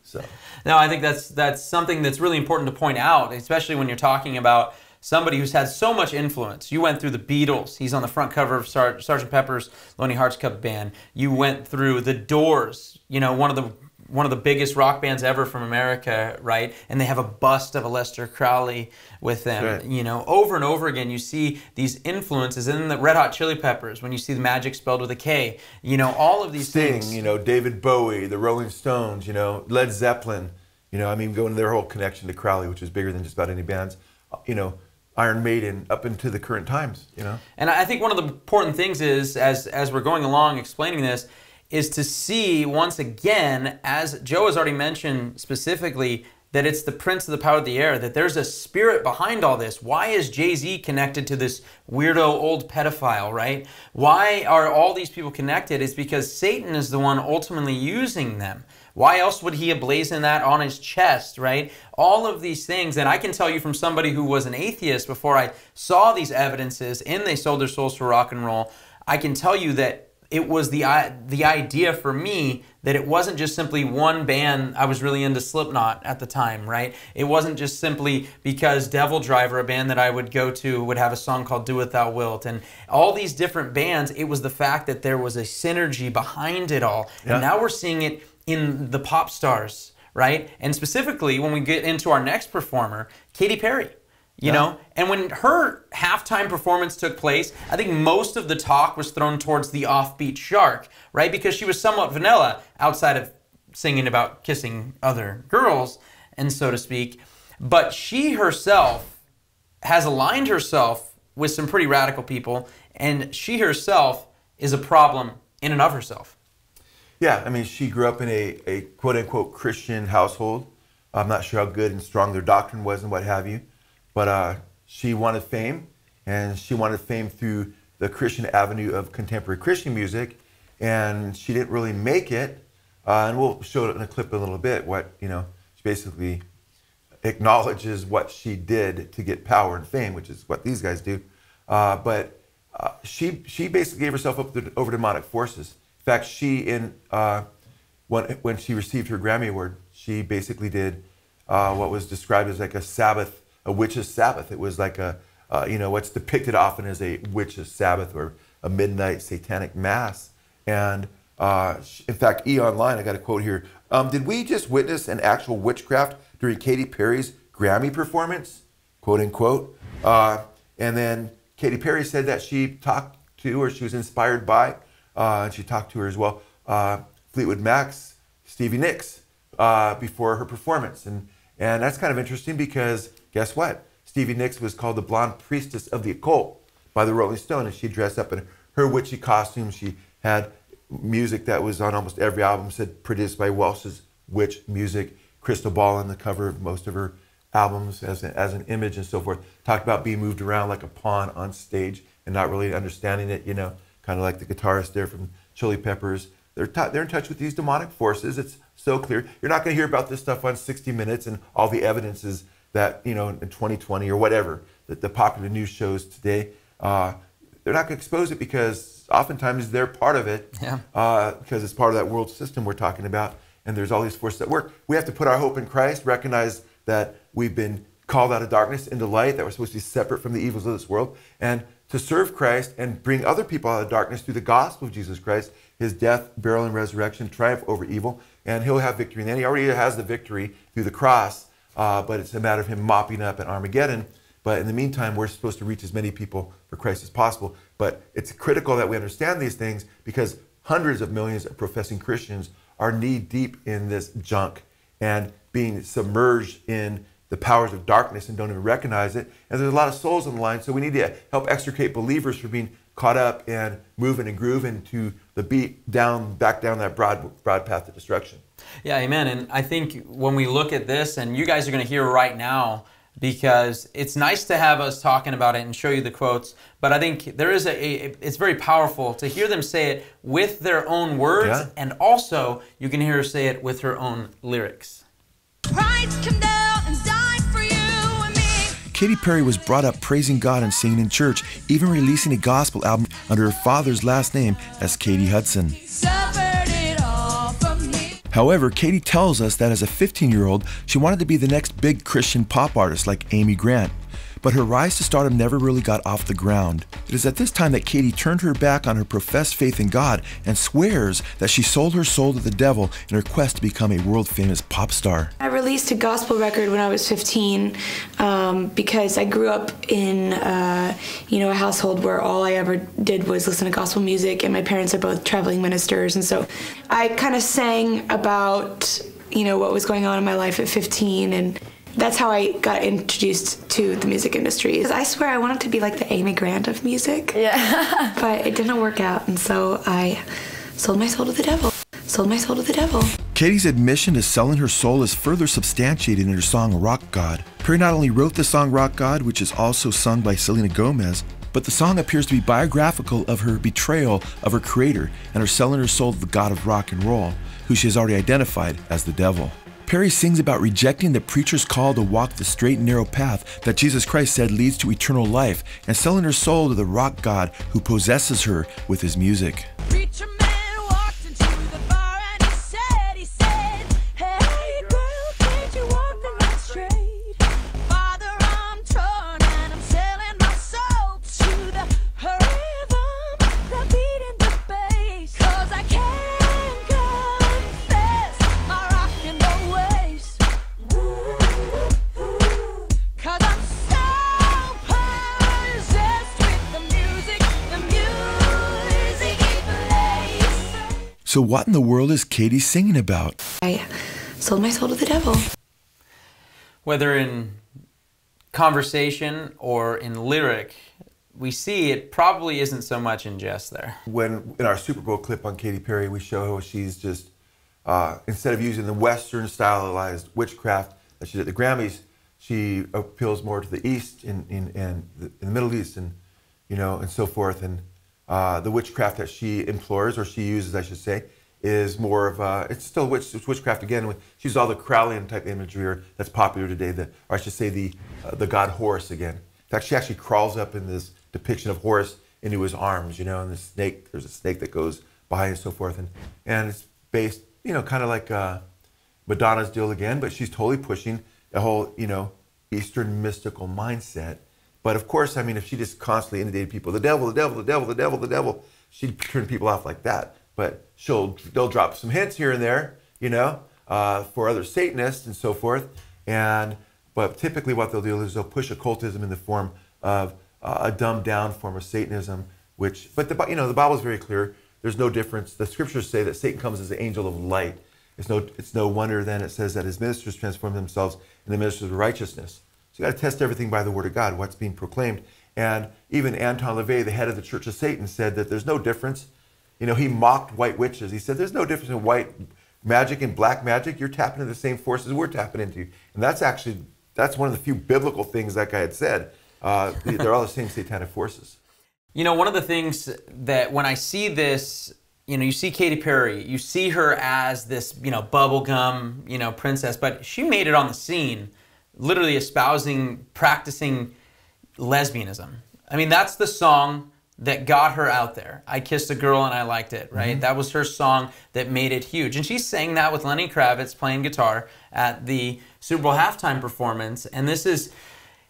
So. No, I think that's that's something that's really important to point out, especially when you're talking about somebody who's had so much influence. You went through the Beatles. He's on the front cover of Sar Sergeant Pepper's Lonely Hearts Club Band. You went through the Doors. You know, one of the one of the biggest rock bands ever from America, right? And they have a bust of Aleister Crowley with them. Right. You know, over and over again, you see these influences. And in the Red Hot Chili Peppers, when you see the magic spelled with a K, you know, all of these Sting, things. Sting, you know, David Bowie, the Rolling Stones, you know, Led Zeppelin, you know, I mean, going to their whole connection to Crowley, which is bigger than just about any bands, you know, Iron Maiden up into the current times, you know? And I think one of the important things is, as, as we're going along explaining this, is to see, once again, as Joe has already mentioned specifically, that it's the prince of the power of the air, that there's a spirit behind all this. Why is Jay-Z connected to this weirdo old pedophile, right? Why are all these people connected? It's because Satan is the one ultimately using them. Why else would he emblazon that on his chest, right? All of these things, and I can tell you from somebody who was an atheist before I saw these evidences, and they sold their souls for rock and roll, I can tell you that it was the, the idea for me that it wasn't just simply one band. I was really into Slipknot at the time, right? It wasn't just simply because Devil Driver, a band that I would go to, would have a song called Do What Thou Wilt. And all these different bands, it was the fact that there was a synergy behind it all. Yeah. And now we're seeing it in the pop stars, right? And specifically, when we get into our next performer, Katy Perry. You yeah. know, and when her halftime performance took place, I think most of the talk was thrown towards the offbeat shark, right? Because she was somewhat vanilla outside of singing about kissing other girls, and so to speak. But she herself has aligned herself with some pretty radical people, and she herself is a problem in and of herself. Yeah, I mean, she grew up in a, a quote-unquote Christian household. I'm not sure how good and strong their doctrine was and what have you. But uh, she wanted fame, and she wanted fame through the Christian avenue of contemporary Christian music, and she didn't really make it. Uh, and we'll show it in a clip in a little bit. What you know, she basically acknowledges what she did to get power and fame, which is what these guys do. Uh, but uh, she she basically gave herself up to, over demonic forces. In fact, she in uh, when when she received her Grammy Award, she basically did uh, what was described as like a Sabbath. A witch's Sabbath. It was like a, uh, you know, what's depicted often as a witch's Sabbath or a midnight satanic mass. And uh, in fact, E! Online, I got a quote here. Um, did we just witness an actual witchcraft during Katy Perry's Grammy performance? Quote unquote. Uh, and then Katy Perry said that she talked to, or she was inspired by, uh, and she talked to her as well, uh, Fleetwood Mac's Stevie Nicks uh, before her performance. And, and that's kind of interesting because guess what? Stevie Nicks was called the blonde priestess of the occult by the Rolling Stones, and she dressed up in her witchy costume. She had music that was on almost every album, said produced by Welsh's witch music, crystal ball on the cover of most of her albums as, a, as an image and so forth. Talked about being moved around like a pawn on stage and not really understanding it, you know, kind of like the guitarist there from Chili Peppers. They're, they're in touch with these demonic forces. It's so clear. You're not going to hear about this stuff on sixty minutes and all the evidence is that, you know, in twenty twenty or whatever, that the popular news shows today, uh, they're not going to expose it because oftentimes they're part of it yeah. uh, because it's part of that world system we're talking about, and there's all these forces at work. We have to put our hope in Christ, recognize that we've been called out of darkness into light, that we're supposed to be separate from the evils of this world, and to serve Christ and bring other people out of darkness through the gospel of Jesus Christ, his death, burial, and resurrection, triumph over evil, and he'll have victory. And then he already has the victory through the cross, uh, but it's a matter of him mopping up at Armageddon. But in the meantime, we're supposed to reach as many people for Christ as possible. But it's critical that we understand these things, because hundreds of millions of professing Christians are knee-deep in this junk and being submerged in the powers of darkness and don't even recognize it. And there's a lot of souls on the line, so we need to help extricate believers from being caught up and moving and grooving to the beat down, back down that broad, broad path to destruction. Yeah, amen. And I think when we look at this, and you guys are going to hear right now, because it's nice to have us talking about it and show you the quotes, but I think there is a, a it's very powerful to hear them say it with their own words, yeah. And also you can hear her say it with her own lyrics. Price come down and die for you and me. Katy Perry was brought up praising God and singing in church, even releasing a gospel album under her father's last name as Katie Hudson. However, Katy tells us that as a fifteen-year-old, she wanted to be the next big Christian pop artist like Amy Grant, but her rise to stardom never really got off the ground. It is at this time that Katy turned her back on her professed faith in God and swears that she sold her soul to the devil in her quest to become a world-famous pop star. I released a gospel record when I was fifteen um, because I grew up in uh, you know, a household where all I ever did was listen to gospel music, and my parents are both traveling ministers, and so I kind of sang about, you know, what was going on in my life at fifteen, and that's how I got introduced to the music industry. I swear I wanted to be like the Amy Grant of music, yeah. But it didn't work out, and so I sold my soul to the devil. Sold my soul to the devil. Katie's admission to selling her soul is further substantiated in her song Rock God. Perry not only wrote the song Rock God, which is also sung by Selena Gomez, but the song appears to be biographical of her betrayal of her creator and her selling her soul to the god of rock and roll, who she has already identified as the devil. Perry sings about rejecting the preacher's call to walk the straight and narrow path that Jesus Christ said leads to eternal life, and selling her soul to the rock god who possesses her with his music. Preacher man walked into the bar and he said, he said, "Hey girl, can't you walk the night straight? Father, I'm torn and I'm selling my soul to the rhythm, the beat and the bass, 'cause I can't." So what in the world is Katy singing about? I sold my soul to the devil. Whether in conversation or in lyric, we see it probably isn't so much in jest there. When in our Super Bowl clip on Katy Perry, we show how she's just, uh, instead of using the Western stylized witchcraft that she did at the Grammys, she appeals more to the East and in, in, in the, in the Middle East, and you know, and so forth. And Uh, the witchcraft that she implores, or she uses, I should say, is more of a, it's still witch, it's witchcraft again. She uses all the Crowleyan type imagery or that's popular today, the, or I should say the, uh, the god Horus again. In fact, she actually crawls up in this depiction of Horus into his arms, you know, and the snake, there's a snake that goes by and so forth. And, and it's based, you know, kind of like uh, Madonna's deal again, but she's totally pushing the whole, you know, Eastern mystical mindset. But of course, I mean, if she just constantly inundated people, the devil, the devil, the devil, the devil, the devil, she'd turn people off like that. But she'll, they'll drop some hints here and there, you know, uh, for other Satanists and so forth. And, but typically what they'll do is they'll push occultism in the form of uh, a dumbed down form of Satanism, which, but the, you know, the Bible's very clear. There's no difference. The scriptures say that Satan comes as an angel of light. It's no, it's no wonder then it says that his ministers transform themselves into ministers of righteousness. So you got to test everything by the Word of God, what's being proclaimed. And even Anton LaVey, the head of the Church of Satan, said that there's no difference. You know, he mocked white witches. He said, there's no difference in white magic and black magic. You're tapping into the same forces we're tapping into. And that's actually, that's one of the few biblical things that guy had said. Uh, they're all the same satanic forces. You know, one of the things that when I see this, you know, you see Katy Perry, you see her as this, you know, bubblegum, you know, princess, but she made it on the scene, literally espousing, practicing lesbianism. I mean, that's the song that got her out there. I Kissed a Girl and I Liked It, right? Mm-hmm. That was her song that made it huge. And she sang that with Lenny Kravitz playing guitar at the Super Bowl halftime performance. And this is,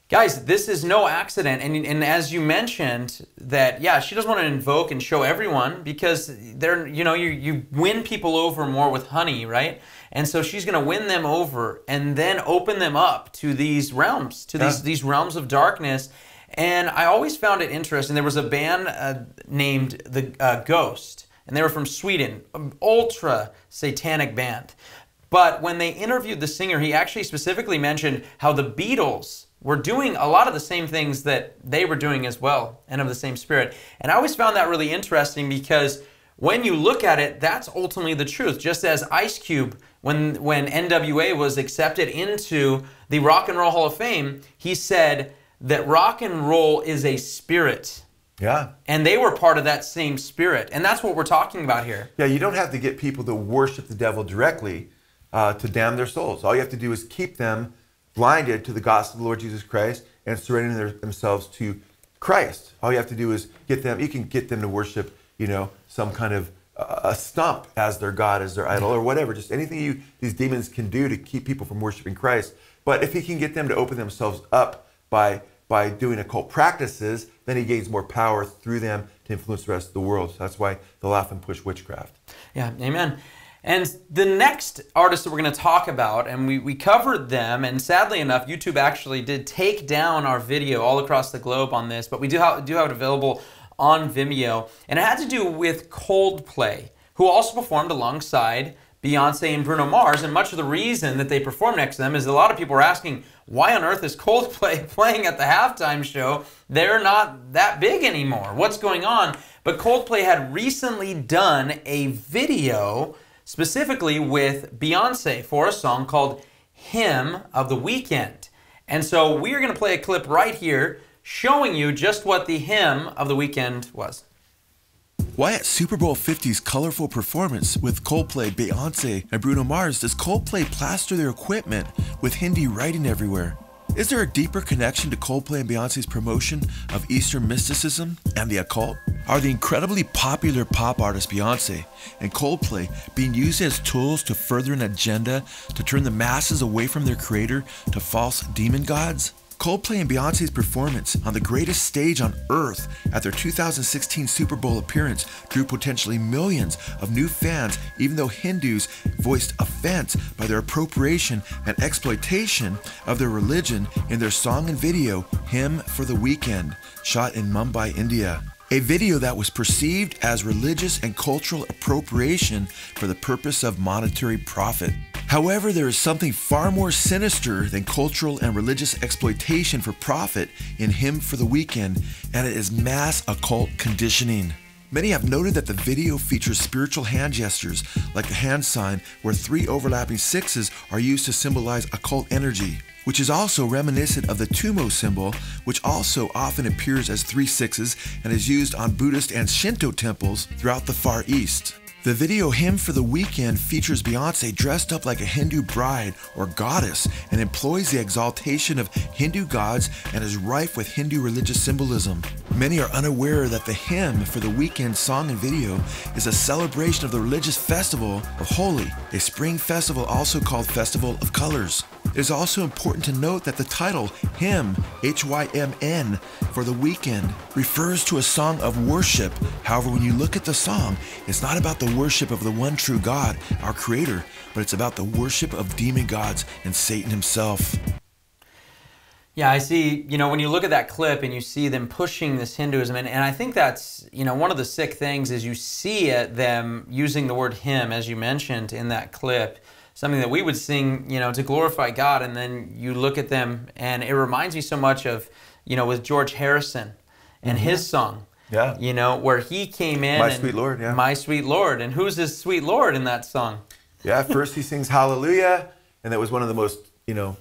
Guys, this is no accident, and, and as you mentioned, that, yeah, she doesn't want to invoke and show everyone because they're, you know, you, you win people over more with honey, right? And so she's going to win them over and then open them up to these realms, to yeah. these, these realms of darkness. And I always found it interesting. There was a band uh, named The uh, Ghost, and they were from Sweden, an ultra satanic band. But when they interviewed the singer, he actually specifically mentioned how the Beatles were doing a lot of the same things that they were doing as well, and of the same spirit. And I always found that really interesting because when you look at it, that's ultimately the truth. Just as Ice Cube, when, when N W A was accepted into the Rock and Roll Hall of Fame, he said that rock and roll is a spirit. Yeah. And they were part of that same spirit. And that's what we're talking about here. Yeah, you don't have to get people to worship the devil directly uh, to damn their souls. All you have to do is keep them blinded to the gospel of the Lord Jesus Christ and surrendering their, themselves to Christ. All you have to do is get them, you can get them to worship, you know, some kind of uh, a stump as their God, as their idol, or whatever. Just anything you, these demons can do to keep people from worshiping Christ. But if he can get them to open themselves up by, by doing occult practices, then he gains more power through them to influence the rest of the world. So that's why they'll often push witchcraft. Yeah, amen. And the next artist that we're going to talk about, and we, we covered them, and sadly enough, YouTube actually did take down our video all across the globe on this, but we do have, do have it available on Vimeo. And it had to do with Coldplay, who also performed alongside Beyonce and Bruno Mars, and much of the reason that they performed next to them is a lot of people are asking, why on earth is Coldplay playing at the halftime show? They're not that big anymore. What's going on? But Coldplay had recently done a video specifically with Beyonce for a song called Hymn of the Weekend. And so we're going to play a clip right here showing you just what the Hymn of the Weekend was. Why at Super Bowl fifty's colorful performance with Coldplay, Beyonce, and Bruno Mars does Coldplay plaster their equipment with Hindi writing everywhere? Is there a deeper connection to Coldplay and Beyonce's promotion of Eastern mysticism and the occult? Are the incredibly popular pop artist Beyonce and Coldplay being used as tools to further an agenda to turn the masses away from their creator to false demon gods? Coldplay and Beyonce's performance on the greatest stage on earth at their two thousand sixteen Super Bowl appearance drew potentially millions of new fans, even though Hindus voiced offense by their appropriation and exploitation of their religion in their song and video, Hymn for the Weekend, shot in Mumbai, India. A video that was perceived as religious and cultural appropriation for the purpose of monetary profit. However, there is something far more sinister than cultural and religious exploitation for profit in Hymn for the Weekend, and it is mass occult conditioning. Many have noted that the video features spiritual hand gestures, like the hand sign, where three overlapping sixes are used to symbolize occult energy, which is also reminiscent of the Tumo symbol, which also often appears as three sixes and is used on Buddhist and Shinto temples throughout the Far East. The video Hymn for the Weekend features Beyonce dressed up like a Hindu bride or goddess and employs the exaltation of Hindu gods and is rife with Hindu religious symbolism. Many are unaware that the Hymn for the Weekend song and video is a celebration of the religious festival of Holi, a spring festival also called Festival of Colors. It is also important to note that the title Hymn, H Y M N, for the Weekend refers to a song of worship. However, when you look at the song, it's not about the worship of the one true God, our creator, but it's about the worship of demon gods and Satan himself. Yeah, I see, you know, when you look at that clip and you see them pushing this Hinduism, and, and I think that's, you know, one of the sick things is you see it, them using the word hymn, as you mentioned in that clip, something that we would sing, you know, to glorify God, and then you look at them, and it reminds me so much of, you know, with George Harrison and mm-hmm. his song. Yeah. You know, where he came in. My and Sweet Lord, yeah. My Sweet Lord. And who's his sweet Lord in that song? Yeah, first he sings Hallelujah. And that was one of the most, you know,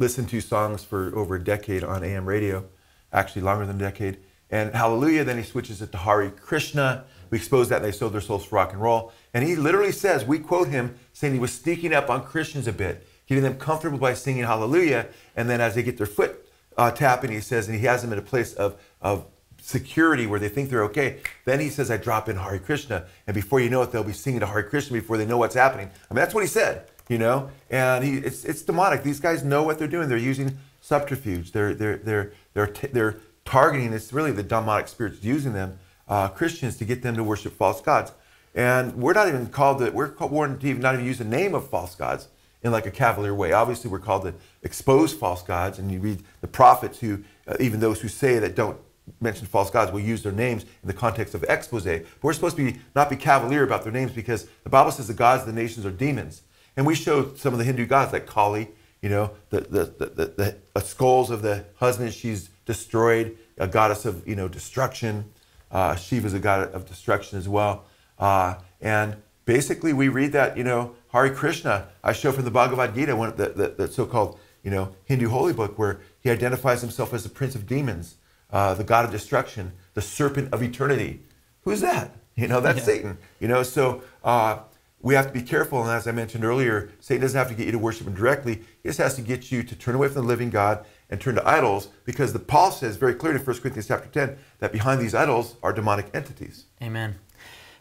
listened to songs for over a decade on A M radio. Actually, longer than a decade. And Hallelujah, then he switches it to Hare Krishna. We exposed that, and they sold their souls for rock and roll. And he literally says, we quote him, saying he was sneaking up on Christians a bit, getting them comfortable by singing Hallelujah. And then as they get their foot uh, tapping, he says, and he has them in a place of, of security where they think they're okay. Then he says, I drop in Hare Krishna. And before you know it, they'll be singing to Hare Krishna before they know what's happening. I mean, that's what he said, you know? And he, it's, it's demonic. These guys know what they're doing. They're using subterfuge. They're they're they're they're t they're targeting. It's really the demonic spirits using them, uh, Christians, to get them to worship false gods. And we're not even called to. We're called, warned to even not even use the name of false gods in like a cavalier way. Obviously, we're called to expose false gods. And you read the prophets who, uh, even those who say that don't mention false gods, will use their names in the context of expose. But we're supposed to be not be cavalier about their names, because the Bible says the gods of the nations are demons. And we show some of the Hindu gods like Kali, you know, the the the, the, the skulls of the husband she's destroyed, a goddess of, you know, destruction. Uh, Shiva's a god of destruction as well. Uh, and basically, we read that, you know, Hare Krishna, I show from the Bhagavad Gita, one of the, the, the so-called, you know, Hindu holy book, where he identifies himself as the prince of demons, uh, the god of destruction, the serpent of eternity. Who's that? You know, that's yeah. Satan. You know, so uh, we have to be careful. And as I mentioned earlier, Satan doesn't have to get you to worship him directly. He just has to get you to turn away from the living God and turn to idols, because the Paul says very clearly in First Corinthians chapter ten that behind these idols are demonic entities. Amen.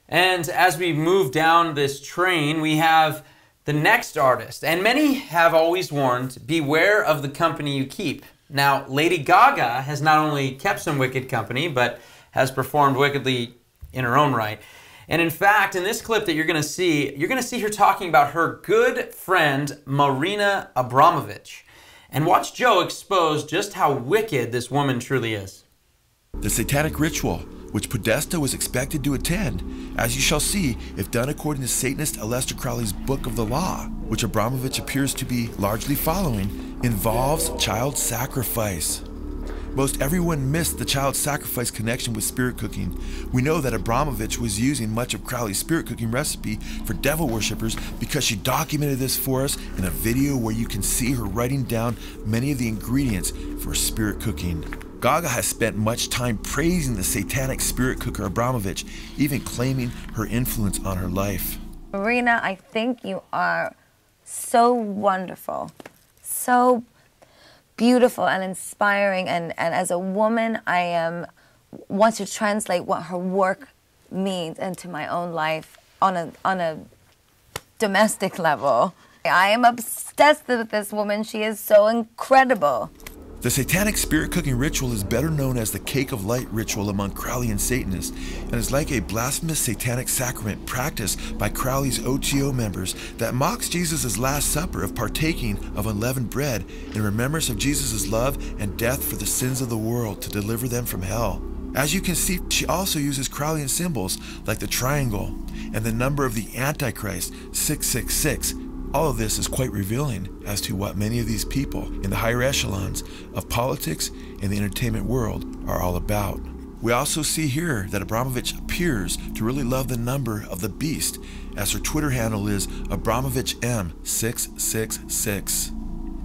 And as we move down this train, we have the next artist. And many have always warned, beware of the company you keep. Now, Lady Gaga has not only kept some wicked company, but has performed wickedly in her own right. And in fact, in this clip that you're going to see, you're going to see her talking about her good friend, Marina Abramovich. And watch Joe expose just how wicked this woman truly is. The satanic ritual, which Podesta was expected to attend, as you shall see, if done according to Satanist Aleister Crowley's Book of the Law, which Abramovich appears to be largely following, involves child sacrifice. Most everyone missed the child sacrifice connection with spirit cooking. We know that Abramovich was using much of Crowley's spirit cooking recipe for devil worshippers, because she documented this for us in a video where you can see her writing down many of the ingredients for spirit cooking. Gaga has spent much time praising the satanic spirit cooker Abramovich, even claiming her influence on her life. Marina, I think you are so wonderful, so beautiful and inspiring. And, and as a woman, I am, want to translate what her work means into my own life on a, on a domestic level. I am obsessed with this woman. She is so incredible. The satanic spirit cooking ritual is better known as the Cake of Light ritual among Crowley and Satanists, and is like a blasphemous satanic sacrament practiced by Crowley's O T O members that mocks Jesus' Last Supper of partaking of unleavened bread in remembrance of Jesus' love and death for the sins of the world to deliver them from hell. As you can see, she also uses Crowleyan symbols like the triangle and the number of the Antichrist, six six six. All of this is quite revealing as to what many of these people in the higher echelons of politics and the entertainment world are all about. We also see here that Abramovich appears to really love the number of the beast, as her Twitter handle is Abramovich M six six six.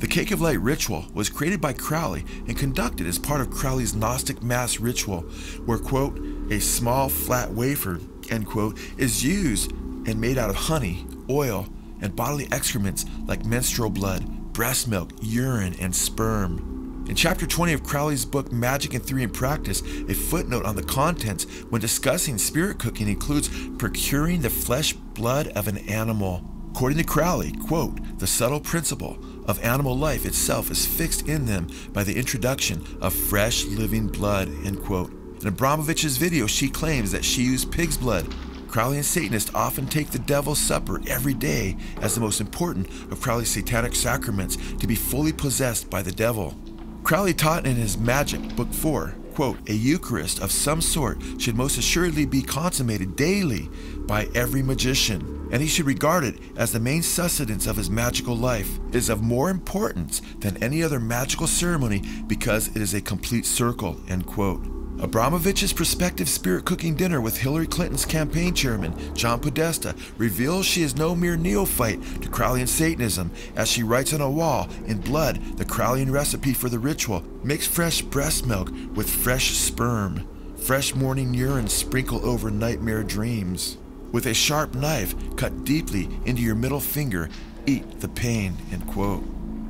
The Cake of Light ritual was created by Crowley and conducted as part of Crowley's Gnostic Mass ritual, where, quote, a small flat wafer, end quote, is used and made out of honey, oil, and bodily excrements like menstrual blood, breast milk, urine, and sperm. In chapter twenty of Crowley's book Magic in Theory and Practice, a footnote on the contents when discussing spirit cooking includes procuring the flesh blood of an animal. According to Crowley, quote, the subtle principle of animal life itself is fixed in them by the introduction of fresh living blood, end quote. In Abramovich's video, she claims that she used pig's blood. Crowley and Satanists often take the Devil's Supper every day as the most important of Crowley's satanic sacraments to be fully possessed by the devil. Crowley taught in his Magic, Book four, quote, a Eucharist of some sort should most assuredly be consummated daily by every magician, and he should regard it as the main sustenance of his magical life. It is of more importance than any other magical ceremony because it is a complete circle, end quote. Abramovich's prospective spirit cooking dinner with Hillary Clinton's campaign chairman, John Podesta, reveals she is no mere neophyte to Crowleyan Satanism, as she writes on a wall in blood the Crowleyan recipe for the ritual. Mix fresh breast milk with fresh sperm. Fresh morning urine sprinkled over nightmare dreams. With a sharp knife, cut deeply into your middle finger, eat the pain, end quote.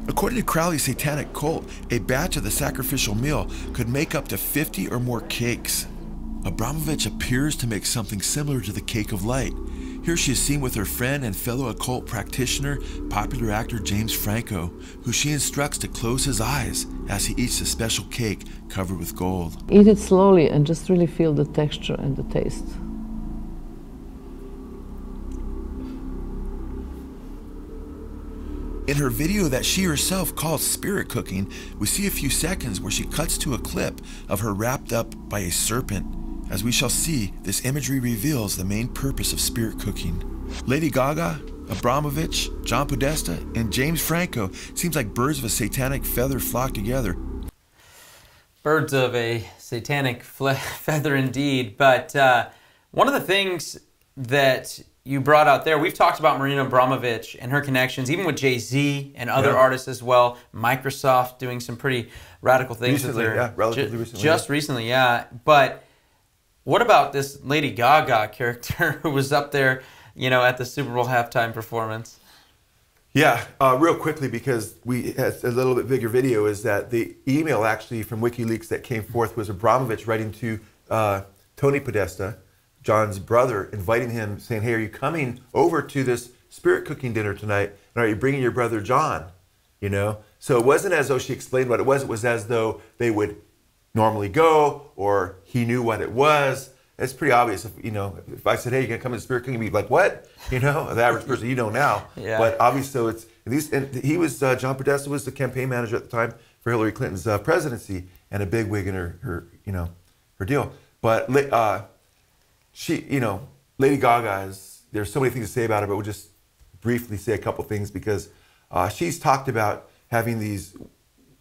According to Crowley's satanic cult, a batch of the sacrificial meal could make up to fifty or more cakes. Abramovich appears to make something similar to the Cake of Light. Here she is seen with her friend and fellow occult practitioner, popular actor James Franco, who she instructs to close his eyes as he eats a special cake covered with gold. Eat it slowly and just really feel the texture and the taste. In her video that she herself calls Spirit Cooking, we see a few seconds where she cuts to a clip of her wrapped up by a serpent. As we shall see, this imagery reveals the main purpose of spirit cooking. Lady Gaga, Abramovich, John Podesta, and James Franco seems like birds of a satanic feather flock together. Birds of a satanic feather indeed, but uh, one of the things that you brought out there, we've talked about Marina Abramovich and her connections, even with Jay-Z and other yeah. artists as well, Microsoft doing some pretty radical things. Recently, with her, yeah, relatively ju recently. Just yeah. recently, yeah, but what about this Lady Gaga character who was up there, you know, at the Super Bowl halftime performance? Yeah, uh, real quickly, because we had a little bit bigger video, is that the email actually from WikiLeaks that came forth was Abramovich writing to uh, Tony Podesta, John's brother, inviting him, saying, hey, are you coming over to this spirit cooking dinner tonight? And are you bringing your brother John? You know? So it wasn't as though she explained what it was. It was as though they would normally go, or he knew what it was. It's pretty obvious. If, you know, if I said, "Hey, you gonna come to the Spirit Kingdom," you'd be like, "What?" You know, the average person, you know now. Yeah. But obviously, so it's at least. And he was uh, John Podesta was the campaign manager at the time for Hillary Clinton's uh, presidency, and a big wig in her, her, you know, her deal. But uh, she, you know, Lady Gaga is. There's so many things to say about her, but we'll just briefly say a couple things because uh, she's talked about having these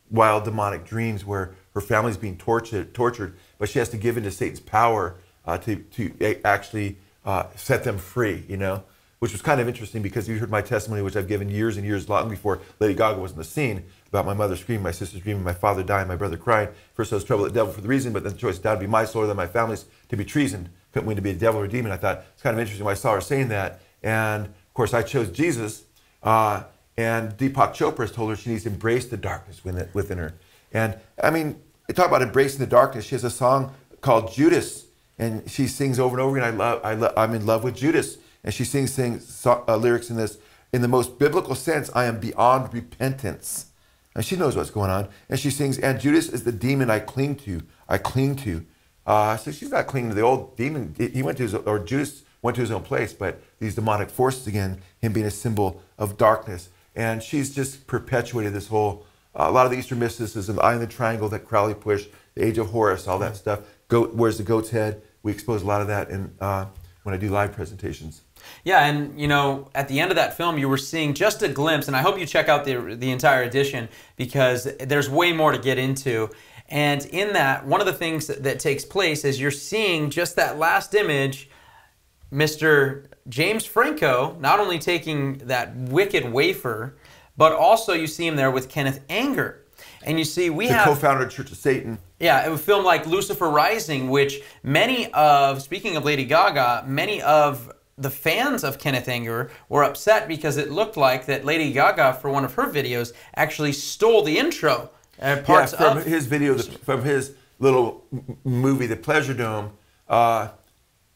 wild demonic dreams where her family's being tortured, tortured, but she has to give into Satan's power uh, to, to actually uh, set them free, you know, which was kind of interesting because you heard my testimony, which I've given years and years, long before Lady Gaga was in the scene, about my mother screaming, my sister screaming, my father dying, my brother crying. First I was troubled at the devil for the reason, but then the choice down to be my soul or then my family's, to be treason. Couldn't win to be a devil or a demon. I thought it's kind of interesting when I saw her saying that. And of course I chose Jesus, uh, and Deepak Chopra has told her she needs to embrace the darkness within, within her. And I mean, talk about embracing the darkness. She has a song called Judas, and she sings over and over again, I love, I lo I'm in love with Judas. And she sings, sings so uh, lyrics in this, in the most biblical sense, I am beyond repentance. And she knows what's going on. And she sings, and Judas is the demon I cling to, I cling to. Uh, so she's not clinging to the old demon. He went to his, or Judas went to his own place, but these demonic forces again, him being a symbol of darkness. And she's just perpetuated this whole, Uh, a lot of the Eastern mysticism, the eye in the triangle that Crowley pushed, the age of Horus, all that stuff. Goat, where's the goat's head? We expose a lot of that in, uh, when I do live presentations. Yeah, and you know, at the end of that film, you were seeing just a glimpse, and I hope you check out the, the entire edition because there's way more to get into. And in that, one of the things that, that takes place is you're seeing just that last image, Mister James Franco, not only taking that wicked wafer, but also you see him there with Kenneth Anger. And you see we the have... The co-founder of Church of Satan. Yeah, a film like Lucifer Rising, which many of, speaking of Lady Gaga, many of the fans of Kenneth Anger were upset because it looked like that Lady Gaga, for one of her videos, actually stole the intro. Uh, parts yeah, from of... his video, from his little movie, The Pleasure Dome, uh,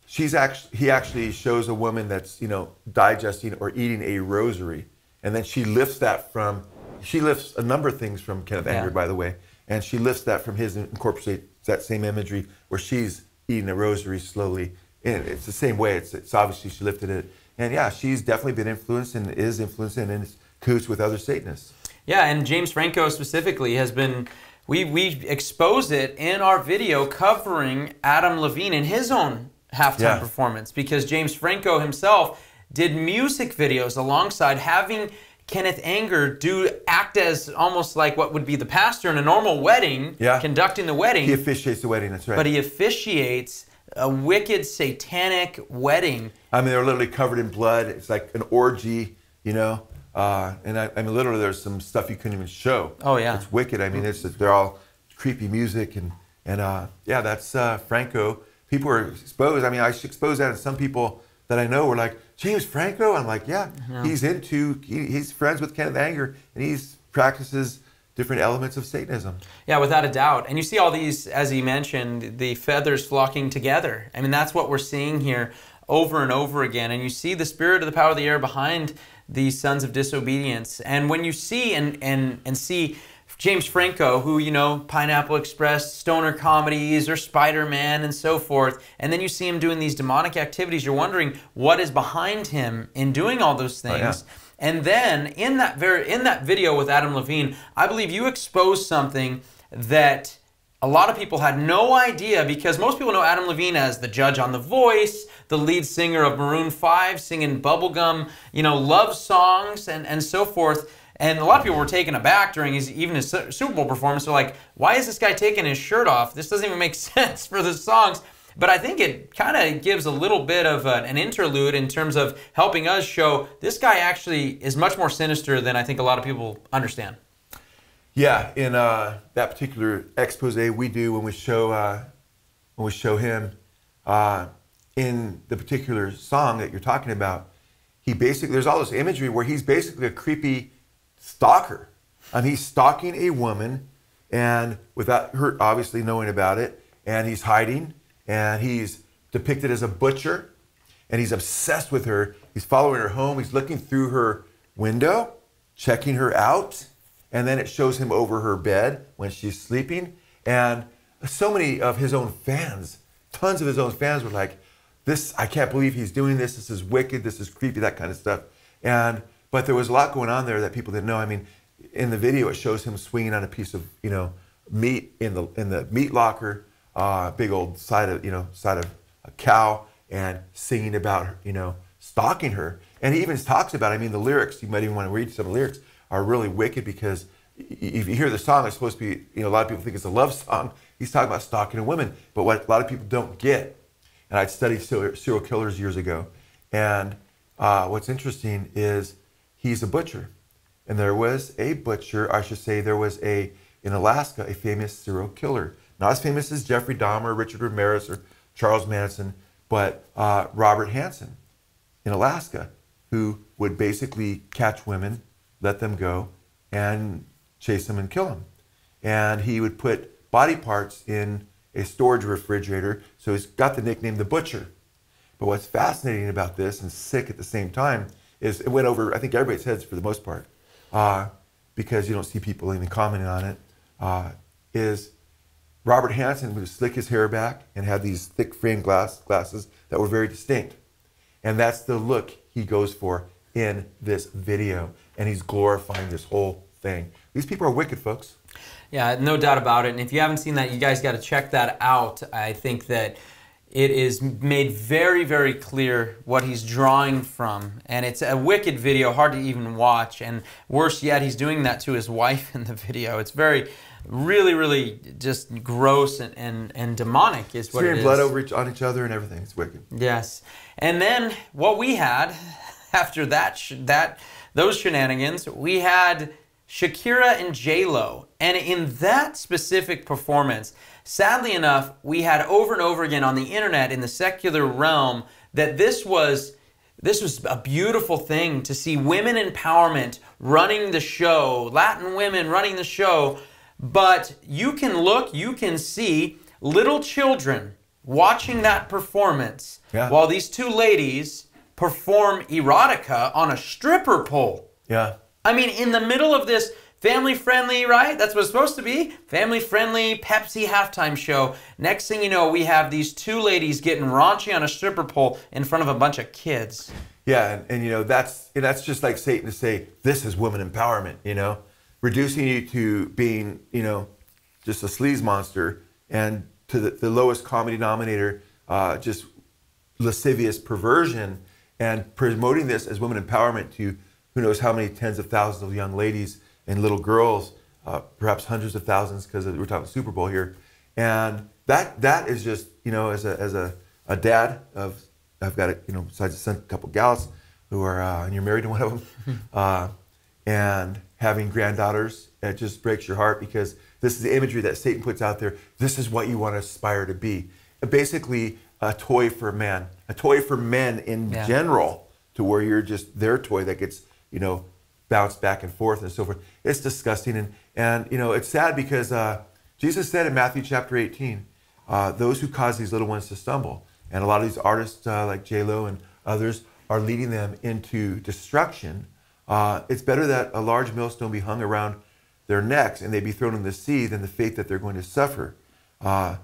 she's actually, he actually shows a woman that's, you know, digesting or eating a rosary. And then she lifts that from, she lifts a number of things from Kenneth Anger, yeah. by the way, and she lifts that from his and incorporates that same imagery where she's eating a rosary slowly. And it's the same way. It's, it's obviously she lifted it. And yeah, she's definitely been influenced and is influencing and is coots with other Satanists. Yeah, and James Franco specifically has been, we, we expose it in our video covering Adam Levine in his own halftime yeah. performance because James Franco himself did music videos alongside having Kenneth Anger do act as almost like what would be the pastor in a normal wedding, yeah. conducting the wedding. He officiates the wedding, that's right. But he officiates a wicked satanic wedding. I mean, they're literally covered in blood. It's like an orgy, you know? Uh, and I, I mean, literally there's some stuff you couldn't even show. Oh, yeah. It's wicked. I mean, it's they're all creepy music and, and uh, yeah, that's uh, Franco. People are exposed. I mean, I should expose that, and some people that I know were like, James Franco? I'm like, yeah, yeah. he's into, he, he's friends with Kenneth Anger, and he practices different elements of Satanism. Yeah, without a doubt. And you see all these, as he mentioned, the feathers flocking together. I mean, that's what we're seeing here over and over again. And you see the spirit of the power of the air behind these sons of disobedience. And when you see and, and, and see James Franco, who, you know, Pineapple Express, stoner comedies, or Spider-Man, and so forth, and then you see him doing these demonic activities, you're wondering what is behind him in doing all those things. Oh, yeah. And then in that very in that video with Adam Levine, I believe you exposed something that a lot of people had no idea, because most people know Adam Levine as the judge on The Voice, the lead singer of Maroon five, singing bubblegum, you know, love songs, and, and so forth. And a lot of people were taken aback during his, even his Super Bowl performance. They're like, why is this guy taking his shirt off? This doesn't even make sense for the songs. But I think it kind of gives a little bit of a, an interlude in terms of helping us show this guy actually is much more sinister than I think a lot of people understand. Yeah, in uh, that particular expose we do when we show uh, when we show him uh, in the particular song that you're talking about, he basically there's all this imagery where he's basically a creepy stalker. Um, he's stalking a woman, and without her obviously knowing about it, and he's hiding. And he's depicted as a butcher, and he's obsessed with her. He's following her home. He's looking through her window, checking her out. And then it shows him over her bed when she's sleeping. And so many of his own fans, tons of his own fans were like, this, I can't believe he's doing this. This is wicked. This is creepy, that kind of stuff. And, but there was a lot going on there that people didn't know. I mean, in the video, it shows him swinging on a piece of, you know, meat in the, in the meat locker. Uh, big old side of, you know, side of a cow, and singing about her, you know, stalking her. And he even talks about, I mean, the lyrics, you might even want to read some of the lyrics, are really wicked, because if you hear the song, it's supposed to be, you know, a lot of people think it's a love song. He's talking about stalking a woman. But what a lot of people don't get, and I'd studied serial killers years ago, and uh, what's interesting is he's a butcher. And there was a butcher, I should say there was a, in Alaska, a famous serial killer. Not as famous as Jeffrey Dahmer, Richard Ramirez, or Charles Manson, but uh, Robert Hansen in Alaska, who would basically catch women, let them go, and chase them and kill them. And he would put body parts in a storage refrigerator, so he's got the nickname The Butcher. But what's fascinating about this, and sick at the same time, is it went over, I think, everybody's heads for the most part, uh, because you don't see people even commenting on it, uh, is... Robert Hansen would slick his hair back and had these thick framed glass glasses that were very distinct. And that's the look he goes for in this video. And he's glorifying this whole thing. These people are wicked, folks. Yeah, no doubt about it. And if you haven't seen that, you guys got to check that out. I think that it is made very, very clear what he's drawing from. And it's a wicked video, hard to even watch. And worse yet, he's doing that to his wife in the video. It's very... really, really just gross and, and, and demonic is what it is. Smearing blood over each, on each other and everything. It's wicked. Yes. And then what we had after that, sh that those shenanigans, we had Shakira and J Lo. And in that specific performance, sadly enough, we had over and over again on the internet in the secular realm that this was... This was a beautiful thing to see women empowerment running the show, Latin women running the show. But you can look, you can see little children watching that performance yeah. while these two ladies perform erotica on a stripper pole. Yeah. I mean, in the middle of this family-friendly, right? That's what it's supposed to be. Family-friendly Pepsi halftime show. Next thing you know, we have these two ladies getting raunchy on a stripper pole in front of a bunch of kids. Yeah, and, and you know, that's, and that's just like Satan to say, this is woman empowerment, you know? Reducing you to being, you know, just a sleaze monster, and to the, the lowest common denominator, uh, just lascivious perversion, and promoting this as women empowerment to who knows how many tens of thousands of young ladies and little girls, uh, perhaps hundreds of thousands, because we're talking Super Bowl here. And that that is just, you know, as a as a, a dad of, I've got a, you know, besides a son, a couple gals who are, uh, and you're married to one of them, uh, and having granddaughters, it just breaks your heart, because this is the imagery that Satan puts out there. This is what you want to aspire to be. Basically, a toy for man, a toy for men in yeah. general, to where you're just their toy that gets, you know, bounced back and forth and so forth. It's disgusting. And, and you know, it's sad, because uh, Jesus said in Matthew chapter eighteen, uh, those who cause these little ones to stumble. And a lot of these artists uh, like J Lo and others are leading them into destruction. Uh, it's better that a large millstone be hung around their necks and they be thrown in the sea than the fate that they're going to suffer. Uh,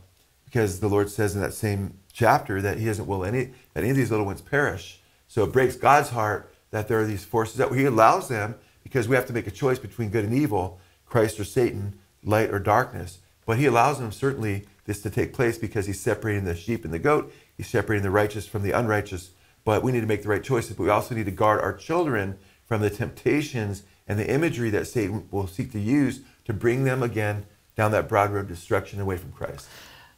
because the Lord says in that same chapter that he doesn't will any, that any of these little ones perish. So it breaks God's heart that there are these forces that he allows them, because we have to make a choice between good and evil, Christ or Satan, light or darkness. But he allows them certainly this to take place because he's separating the sheep and the goat. He's separating the righteous from the unrighteous. But we need to make the right choices. But we also need to guard our children from the temptations and the imagery that Satan will seek to use to bring them again down that broad road of destruction away from Christ.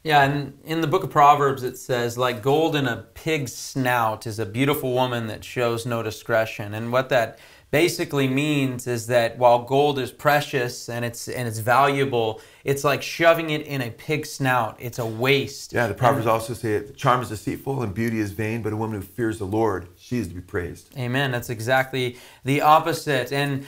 Yeah, and in the book of Proverbs it says, like gold in a pig's snout is a beautiful woman that shows no discretion. And what that basically means is that while gold is precious and it's and it's valuable, it's like shoving it in a pig's snout. It's a waste. Yeah, the Proverbs and, also say it, charm is deceitful and beauty is vain, but a woman who fears the Lord, she is to be praised. Amen. That's exactly the opposite. And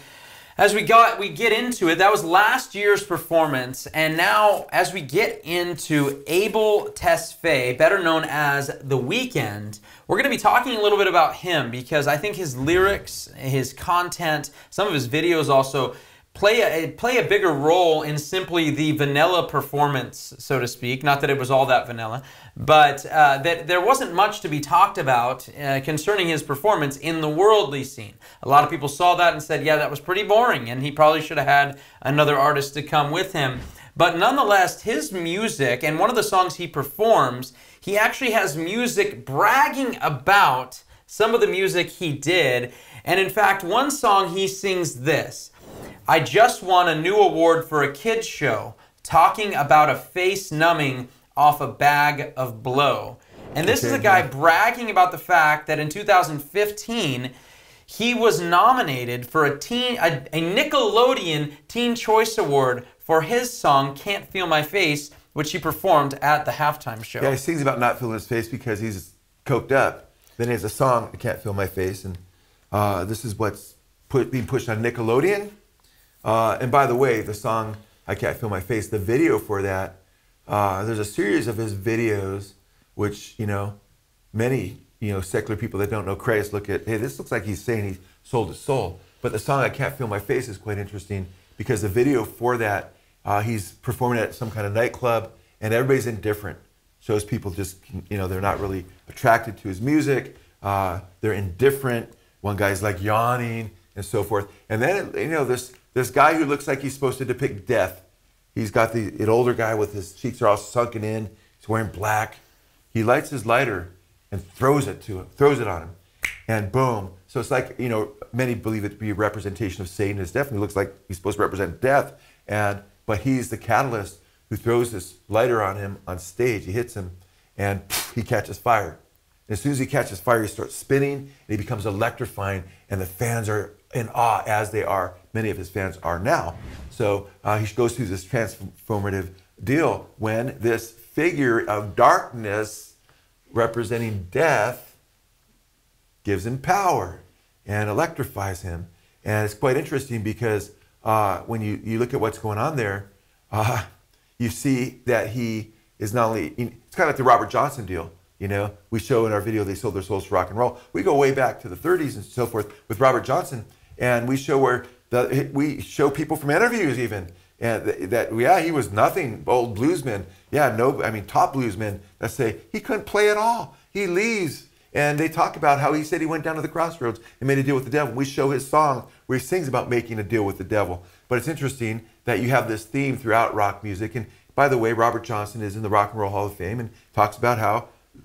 as we got we get into it, that was last year's performance, and now as we get into Abel Tesfaye, better known as The Weeknd, we're going to be talking a little bit about him, because I think his lyrics, his content, some of his videos also play a, play a bigger role in simply the vanilla performance, so to speak. Not that it was all that vanilla, but uh, that there wasn't much to be talked about uh, concerning his performance in the worldly scene. A lot of people saw that and said, yeah, that was pretty boring, and he probably should have had another artist to come with him. But nonetheless, his music, and one of the songs he performs, he actually has music bragging about some of the music he did. And in fact, one song he sings this: I just won a new award for a kid's show, talking about a face numbing off a bag of blow. And this is a guy bragging about the fact that in two thousand fifteen, he was nominated for a, teen, a, a Nickelodeon Teen Choice Award for his song, Can't Feel My Face, which he performed at the halftime show. Yeah, he sings about not feeling his face because he's coked up. Then he has a song, I Can't Feel My Face, and uh, this is what's put, being pushed on Nickelodeon. Uh, and by the way, the song, I Can't Feel My Face, the video for that, uh, there's a series of his videos, which, you know, many, you know, secular people that don't know Christ look at, hey, this looks like he's saying he sold his soul. But the song, I Can't Feel My Face, is quite interesting because the video for that, Uh, he's performing at some kind of nightclub, and everybody's indifferent. So those people just, you know, they're not really attracted to his music. Uh, they're indifferent. One guy's like yawning and so forth. And then, you know, this this guy who looks like he's supposed to depict death. He's got the an older guy with his cheeks are all sunken in. He's wearing black. He lights his lighter and throws it to him, throws it on him, and boom. So it's like, you know, many believe it to be a representation of Satan. It definitely looks like he's supposed to represent death, and but he's the catalyst who throws this lighter on him on stage. He hits him, and he catches fire. And as soon as he catches fire, he starts spinning, and he becomes electrifying, and the fans are in awe, as they are, many of his fans are now. So uh, he goes through this transformative deal when this figure of darkness representing death gives him power and electrifies him. And it's quite interesting because Uh, when you, you look at what's going on there, uh, you see that he is not only, it's kind of like the Robert Johnson deal, you know, we show in our video, they sold their souls to rock and roll. We go way back to the thirties and so forth with Robert Johnson, and we show where, the, we show people from interviews even, and that, yeah, he was nothing, old bluesman, yeah, no, I mean, top bluesman that say, he couldn't play at all, he leaves. And they talk about how he said he went down to the crossroads and made a deal with the devil. We show his song where he sings about making a deal with the devil. But it's interesting that you have this theme throughout rock music. And by the way, Robert Johnson is in the Rock and Roll Hall of Fame and talks about how,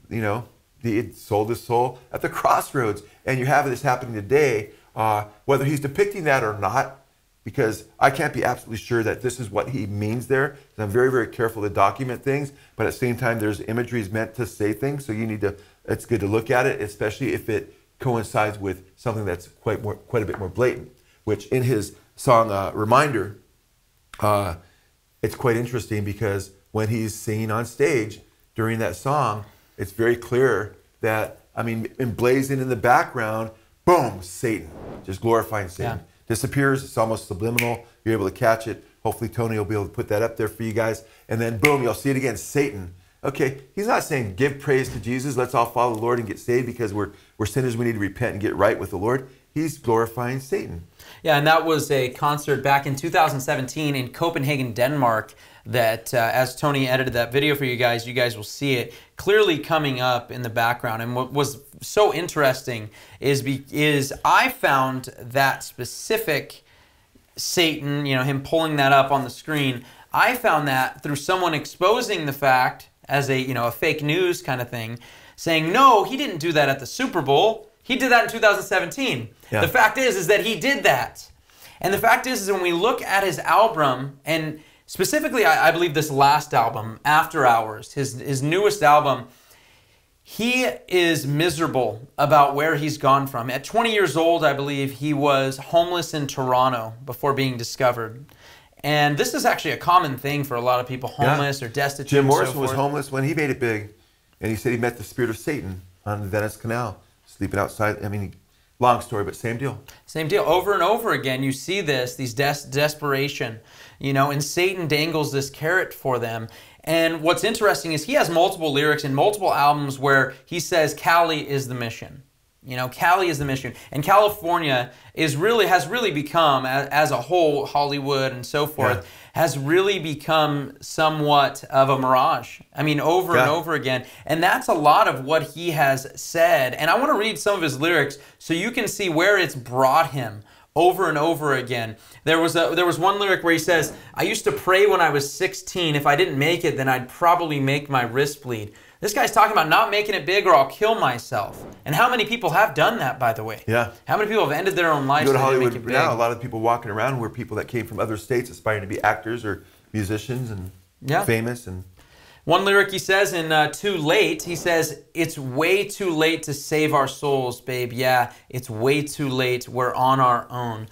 you know, he sold his soul at the crossroads. And you have this happening today, uh, whether he's depicting that or not, because I can't be absolutely sure that this is what he means there. I'm very, very careful to document things, but at the same time, there's imageries meant to say things, so you need to, it's good to look at it, especially if it coincides with something that's quite more, quite a bit more blatant, which in his song, uh, Reminder, uh, it's quite interesting because when he's singing on stage during that song, it's very clear that, I mean, emblazoned in the background, boom, Satan, just glorifying Satan. Yeah. Disappears, it's almost subliminal, you're able to catch it. Hopefully Tony will be able to put that up there for you guys, and then boom, you'll see it again, Satan. Okay, he's not saying give praise to Jesus, let's all follow the Lord and get saved because we're, we're sinners, we need to repent and get right with the Lord. He's glorifying Satan. Yeah, and that was a concert back in two thousand seventeen in Copenhagen, Denmark, that uh, as Tony edited that video for you guys, you guys will see it clearly coming up in the background. And what was so interesting is, be, is I found that specific Satan, you know, him pulling that up on the screen, I found that through someone exposing the fact as a, you know, a fake news kind of thing, saying, no, he didn't do that at the Super Bowl. He did that in two thousand seventeen. Yeah. The fact is, is that he did that. And the fact is, is when we look at his album, and specifically, I, I believe this last album, After Hours, his, his newest album, he is miserable about where he's gone from. At twenty years old, I believe, he was homeless in Toronto before being discovered. And this is actually a common thing for a lot of people, homeless yeah. or destitute. Jim Morrison so was homeless when he made it big. And he said he met the spirit of Satan on the Venice Canal, sleeping outside. I mean, long story, but same deal. Same deal. Over and over again, you see this, these des desperation, you know, and Satan dangles this carrot for them. And what's interesting is he has multiple lyrics in multiple albums where he says Cali is the mission. You know, Cali is the mission. And California is really, has really become, as, as a whole, Hollywood and so forth, yeah. has really become somewhat of a mirage. I mean, over yeah. and over again. And that's a lot of what he has said. And I want to read some of his lyrics so you can see where it's brought him over and over again. There was, a, there was one lyric where he says, I used to pray when I was sixteen. If I didn't make it, then I'd probably make my wrist bleed. This guy's talking about not making it big or I'll kill myself. And how many people have done that, by the way? Yeah. How many people have ended their own lives? You go to Hollywood now, a lot of the people walking around were people that came from other states aspiring to be actors or musicians and yeah. famous. And one lyric he says in uh, Too Late, he says, it's way too late to save our souls, babe. Yeah, it's way too late. We're on our own.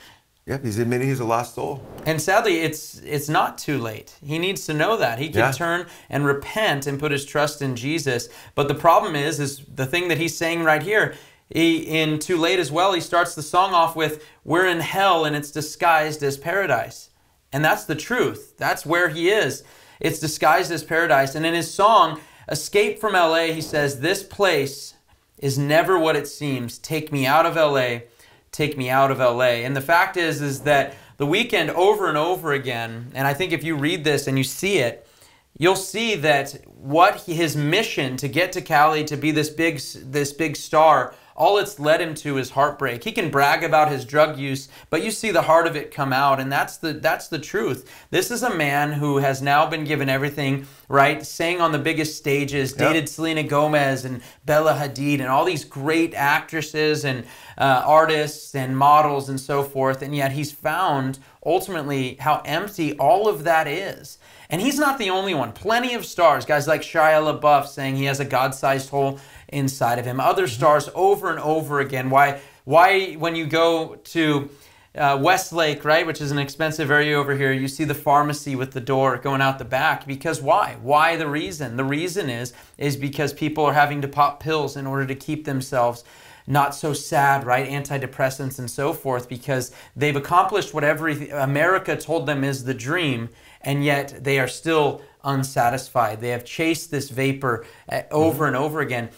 Yep, he's admitting he's a lost soul. And sadly, it's it's not too late. He needs to know that. He can yeah. turn and repent and put his trust in Jesus. But the problem is, is the thing that he's saying right here, he, in Too Late as well, he starts the song off with, we're in hell and it's disguised as paradise. And that's the truth. That's where he is. It's disguised as paradise. And in his song, Escape from L A, he says, this place is never what it seems. Take me out of L A, take me out of L A. And the fact is, is that The Weeknd over and over again, and I think if you read this and you see it, you'll see that what he, his mission to get to Cali, to be this big, this big star, all it's led him to is heartbreak. He can brag about his drug use, but you see the heart of it come out, and that's the, that's the truth. This is a man who has now been given everything, right? Sang on the biggest stages, dated yep. Selena Gomez and Bella Hadid and all these great actresses and uh, artists and models and so forth, and yet he's found ultimately how empty all of that is. And he's not the only one. Plenty of stars, guys like Shia LaBeouf saying he has a God-sized hole inside of him. Other stars over and over again. Why, why when you go to uh, Westlake, right, which is an expensive area over here, you see the pharmacy with the door going out the back. Because why? Why the reason? The reason is, is because people are having to pop pills in order to keep themselves not so sad, right? Antidepressants and so forth, because they've accomplished what every America told them is the dream, and yet they are still unsatisfied. They have chased this vapor over and over again.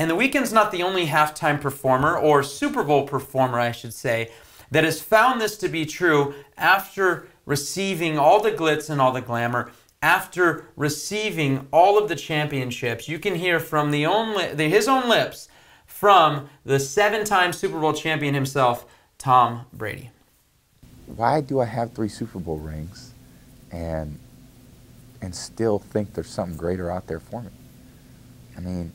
And The Weeknd's not the only halftime performer, or Super Bowl performer, I should say, that has found this to be true after receiving all the glitz and all the glamour, after receiving all of the championships. You can hear from the own, his own lips from the seven-time Super Bowl champion himself, Tom Brady. Why do I have three Super Bowl rings and and still think there's something greater out there for me? I mean,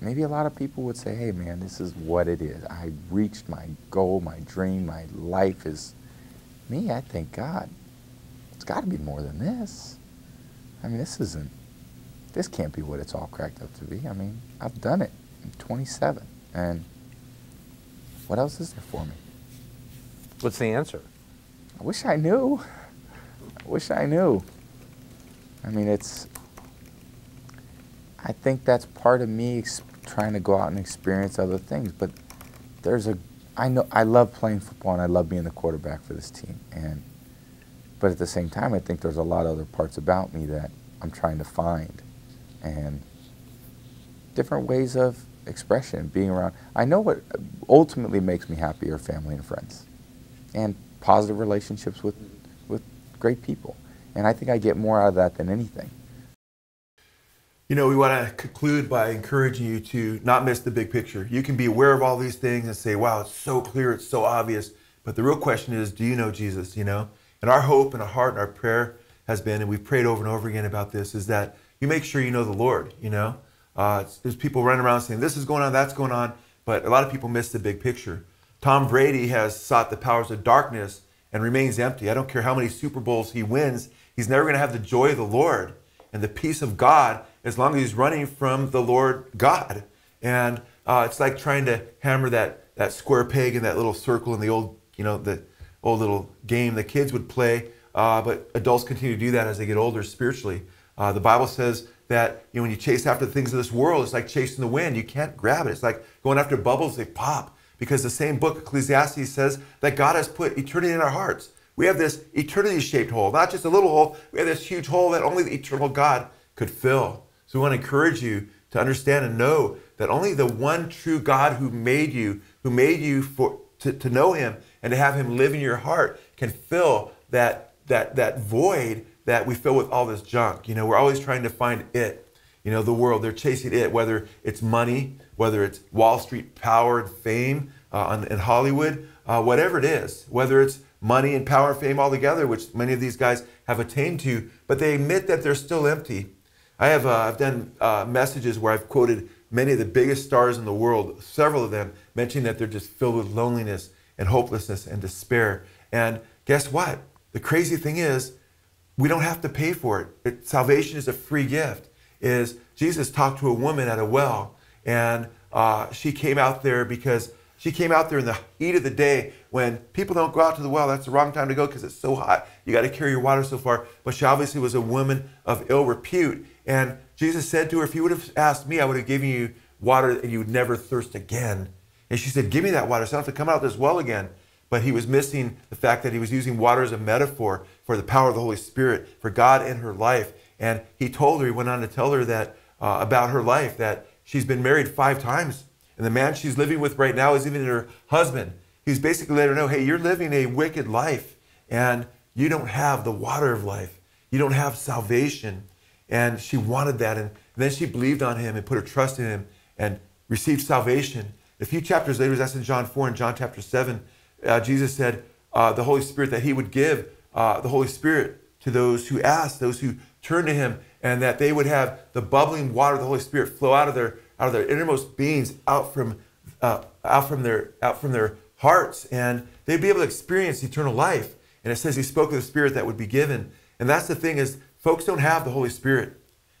maybe a lot of people would say, hey man, this is what it is. I reached my goal, my dream, my life is me. I thank God. It's gotta be more than this. I mean, this isn't, this can't be what it's all cracked up to be. I mean, I've done it. I'm twenty-seven, and what else is there for me? What's the answer? I wish I knew. I wish I knew. I mean, it's, I think that's part of me trying to go out and experience other things, but there's a, I know, I love playing football, and I love being the quarterback for this team, and, but at the same time, I think there's a lot of other parts about me that I'm trying to find and different ways of expression, being around. I know what ultimately makes me happy are family and friends, and positive relationships with, with great people. And I think I get more out of that than anything. You know, we want to conclude by encouraging you to not miss the big picture. You can be aware of all these things and say, wow, it's so clear, it's so obvious. But the real question is, do you know Jesus, you know? And our hope and our heart and our prayer has been, and we've prayed over and over again about this, is that you make sure you know the Lord, you know? Uh, there's people running around saying, this is going on, that's going on. But a lot of people miss the big picture. Tom Brady has sought the powers of darkness and remains empty. I don't care how many Super Bowls he wins. He's never going to have the joy of the Lord and the peace of God as long as he's running from the Lord God. And uh, it's like trying to hammer that, that square peg in that little circle in the old, you know, the old little game the kids would play. Uh, but adults continue to do that as they get older spiritually. Uh, the Bible says that, you know, when you chase after the things of this world, it's like chasing the wind. You can't grab it. It's like going after bubbles, they pop. Because the same book, Ecclesiastes, says that God has put eternity in our hearts. We have this eternity-shaped hole, not just a little hole. We have this huge hole that only the eternal God could fill. So we want to encourage you to understand and know that only the one true God who made you, who made you for to, to know him and to have him live in your heart, can fill that, that, that void that we fill with all this junk. You know, we're always trying to find it. You know, the world, they're chasing it, whether it's money, whether it's Wall Street power and fame uh, in Hollywood, uh, whatever it is, whether it's money and power and fame all together, which many of these guys have attained to, but they admit that they're still empty. I have, uh, I've done uh, messages where I've quoted many of the biggest stars in the world, several of them, mentioning that they're just filled with loneliness and hopelessness and despair. And guess what? The crazy thing is, we don't have to pay for it. It salvation is a free gift. Is Jesus talked to a woman at a well, and uh, she came out there because she came out there in the heat of the day when people don't go out to the well. That's the wrong time to go because it's so hot. You got to carry your water so far. But she obviously was a woman of ill repute. And Jesus said to her, if you would have asked me, I would have given you water and you would never thirst again. And she said, give me that water. So I don't have to come out this well again. But he was missing the fact that he was using water as a metaphor for the power of the Holy Spirit, for God in her life. And he told her, he went on to tell her that uh, about her life, that she's been married five times. And the man she's living with right now is even her husband. He's basically letting her know, hey, you're living a wicked life and you don't have the water of life. You don't have salvation. And she wanted that. And then she believed on him and put her trust in him and received salvation. A few chapters later, that's in John four and John chapter seven, uh, Jesus said uh, the Holy Spirit, that he would give uh, the Holy Spirit to those who ask, those who turn to him, and that they would have the bubbling water of the Holy Spirit flow out of their out of their innermost beings, out from uh, out from their out from their hearts, and they'd be able to experience eternal life. And it says he spoke of the Spirit that would be given. And that's the thing is, folks don't have the Holy Spirit.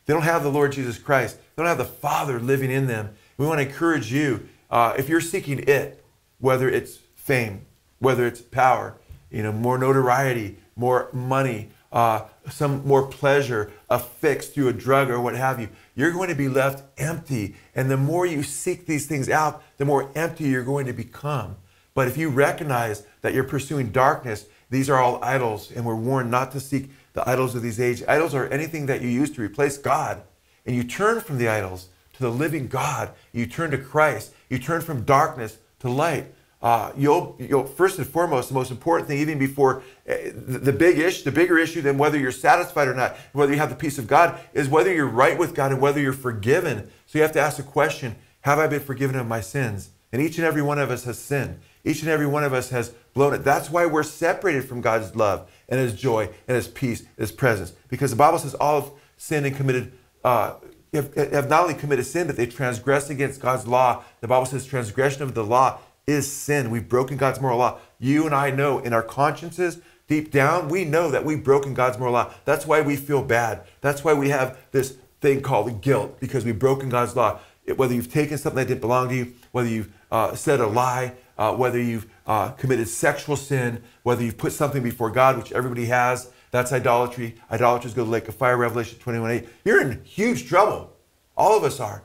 They don't have the Lord Jesus Christ. They don't have the Father living in them. We want to encourage you, uh, if you're seeking it, whether it's fame, whether it's power, you know, more notoriety, more money, uh, some more pleasure, a fix through a drug or what have you, you're going to be left empty. And the more you seek these things out, the more empty you're going to become. But if you recognize that you're pursuing darkness, these are all idols, and we're warned not to seek the idols of these age. Idols are anything that you use to replace God, and you turn from the idols to the living God. You turn to Christ. You turn from darkness to light. Uh, you'll, you'll first and foremost, the most important thing, even before uh, the, the big issue, the bigger issue than whether you're satisfied or not, whether you have the peace of God, is whether you're right with God and whether you're forgiven. So you have to ask the question: have I been forgiven of my sins? And each and every one of us has sinned. Each and every one of us has blown it. That's why we're separated from God's love and his joy and his peace and his presence. Because the Bible says all have sinned and committed, uh, have, have not only committed sin, but they transgressed against God's law. The Bible says transgression of the law is sin. We've broken God's moral law. You and I know in our consciences, deep down, we know that we've broken God's moral law. That's why we feel bad. That's why we have this thing called guilt, because we've broken God's law. Whether you've taken something that didn't belong to you, whether you've uh, said a lie, uh, whether you've uh, committed sexual sin, whether you've put something before God, which everybody has, that's idolatry. Idolaters go to the lake of fire, Revelation twenty-one eight. You're in huge trouble. All of us are.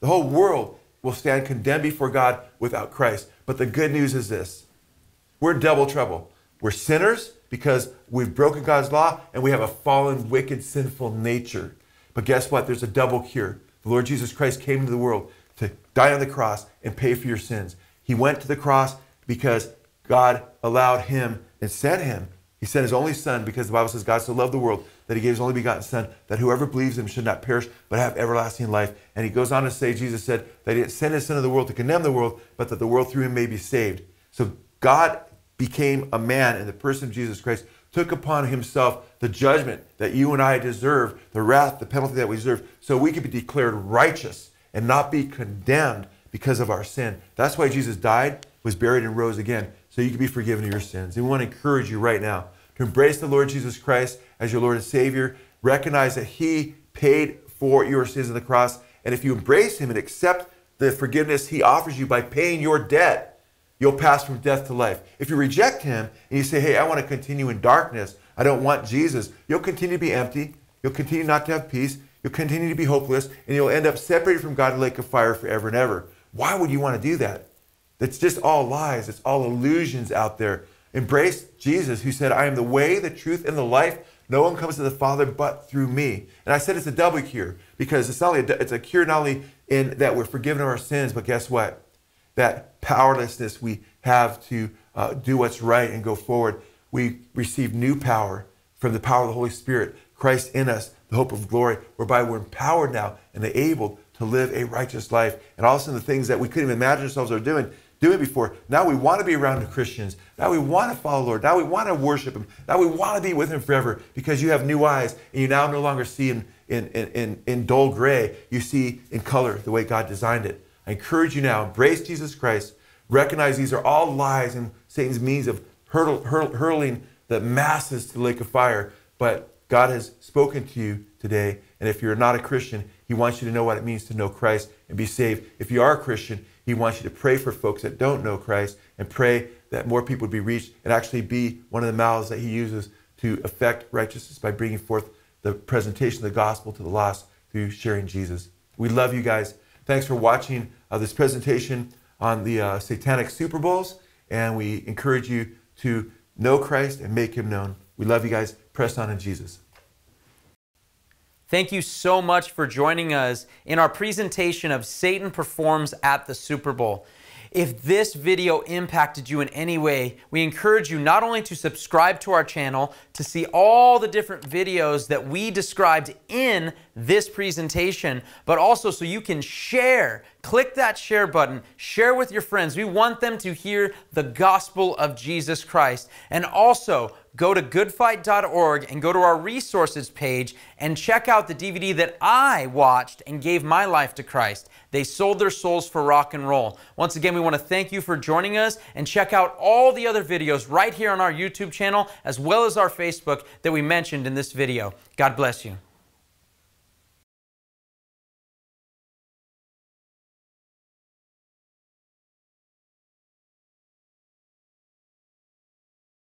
The whole world will stand condemned before God without Christ. But the good news is this: we're in double trouble. We're sinners because we've broken God's law, and we have a fallen, wicked, sinful nature. But guess what? There's a double cure. The Lord Jesus Christ came into the world to die on the cross and pay for your sins. He went to the cross because God allowed him and sent him. He sent his only son because the Bible says God so loved the world that he gave his only begotten son, that whoever believes him should not perish but have everlasting life. And he goes on to say, Jesus said that he didn't send his son into the world to condemn the world, but that the world through him may be saved. So God became a man in the person of Jesus Christ, took upon himself the judgment that you and I deserve, the wrath, the penalty that we deserve, so we could be declared righteous and not be condemned because of our sin. That's why Jesus died, was buried, and rose again, so you could be forgiven of your sins. And we want to encourage you right now to embrace the Lord Jesus Christ as your Lord and Savior. Recognize that he paid for your sins on the cross. And if you embrace him and accept the forgiveness he offers you by paying your debt, you'll pass from death to life. If you reject him and you say, hey, I want to continue in darkness, I don't want Jesus, you'll continue to be empty, you'll continue not to have peace, you'll continue to be hopeless, and you'll end up separated from God in the lake of fire forever and ever. Why would you want to do that? That's just all lies, it's all illusions out there. Embrace Jesus, who said, I am the way, the truth, and the life. No one comes to the Father but through me. And I said it's a double cure, because it's, not only a, it's a cure not only in that we're forgiven of our sins, but guess what? That powerlessness we have to uh, do what's right and go forward. We receive new power from the power of the Holy Spirit, Christ in us, the hope of glory, whereby we're empowered now and enabled to live a righteous life. And all of a sudden the things that we couldn't even imagine ourselves are doing, doing before, now we want to be around the Christians. Now we want to follow the Lord. Now we want to worship him. Now we want to be with him forever, because you have new eyes and you now no longer see him in, in, in, in dull gray. You see in color the way God designed it. I encourage you now, embrace Jesus Christ, recognize these are all lies and Satan's means of hurl, hurl, hurling the masses to the lake of fire. But God has spoken to you today, and if you're not a Christian, he wants you to know what it means to know Christ and be saved. If you are a Christian, he wants you to pray for folks that don't know Christ, and pray that more people would be reached and actually be one of the mouths that he uses to effect righteousness by bringing forth the presentation of the gospel to the lost through sharing Jesus. We love you guys. Thanks for watching uh, this presentation on the uh, Satanic Super Bowls, and we encourage you to know Christ and make him known. We love you guys. Press on in Jesus. Thank you so much for joining us in our presentation of Satan Performs at the Super Bowl. If this video impacted you in any way, we encourage you not only to subscribe to our channel to see all the different videos that we described in this presentation, but also so you can share. Click that share button, share with your friends. We want them to hear the gospel of Jesus Christ. And also, go to good fight dot org and go to our resources page and check out the D V D that I watched and gave my life to Christ. They sold their souls for rock and roll. Once again, we want to thank you for joining us, and check out all the other videos right here on our YouTube channel as well as our Facebook that we mentioned in this video. God bless you.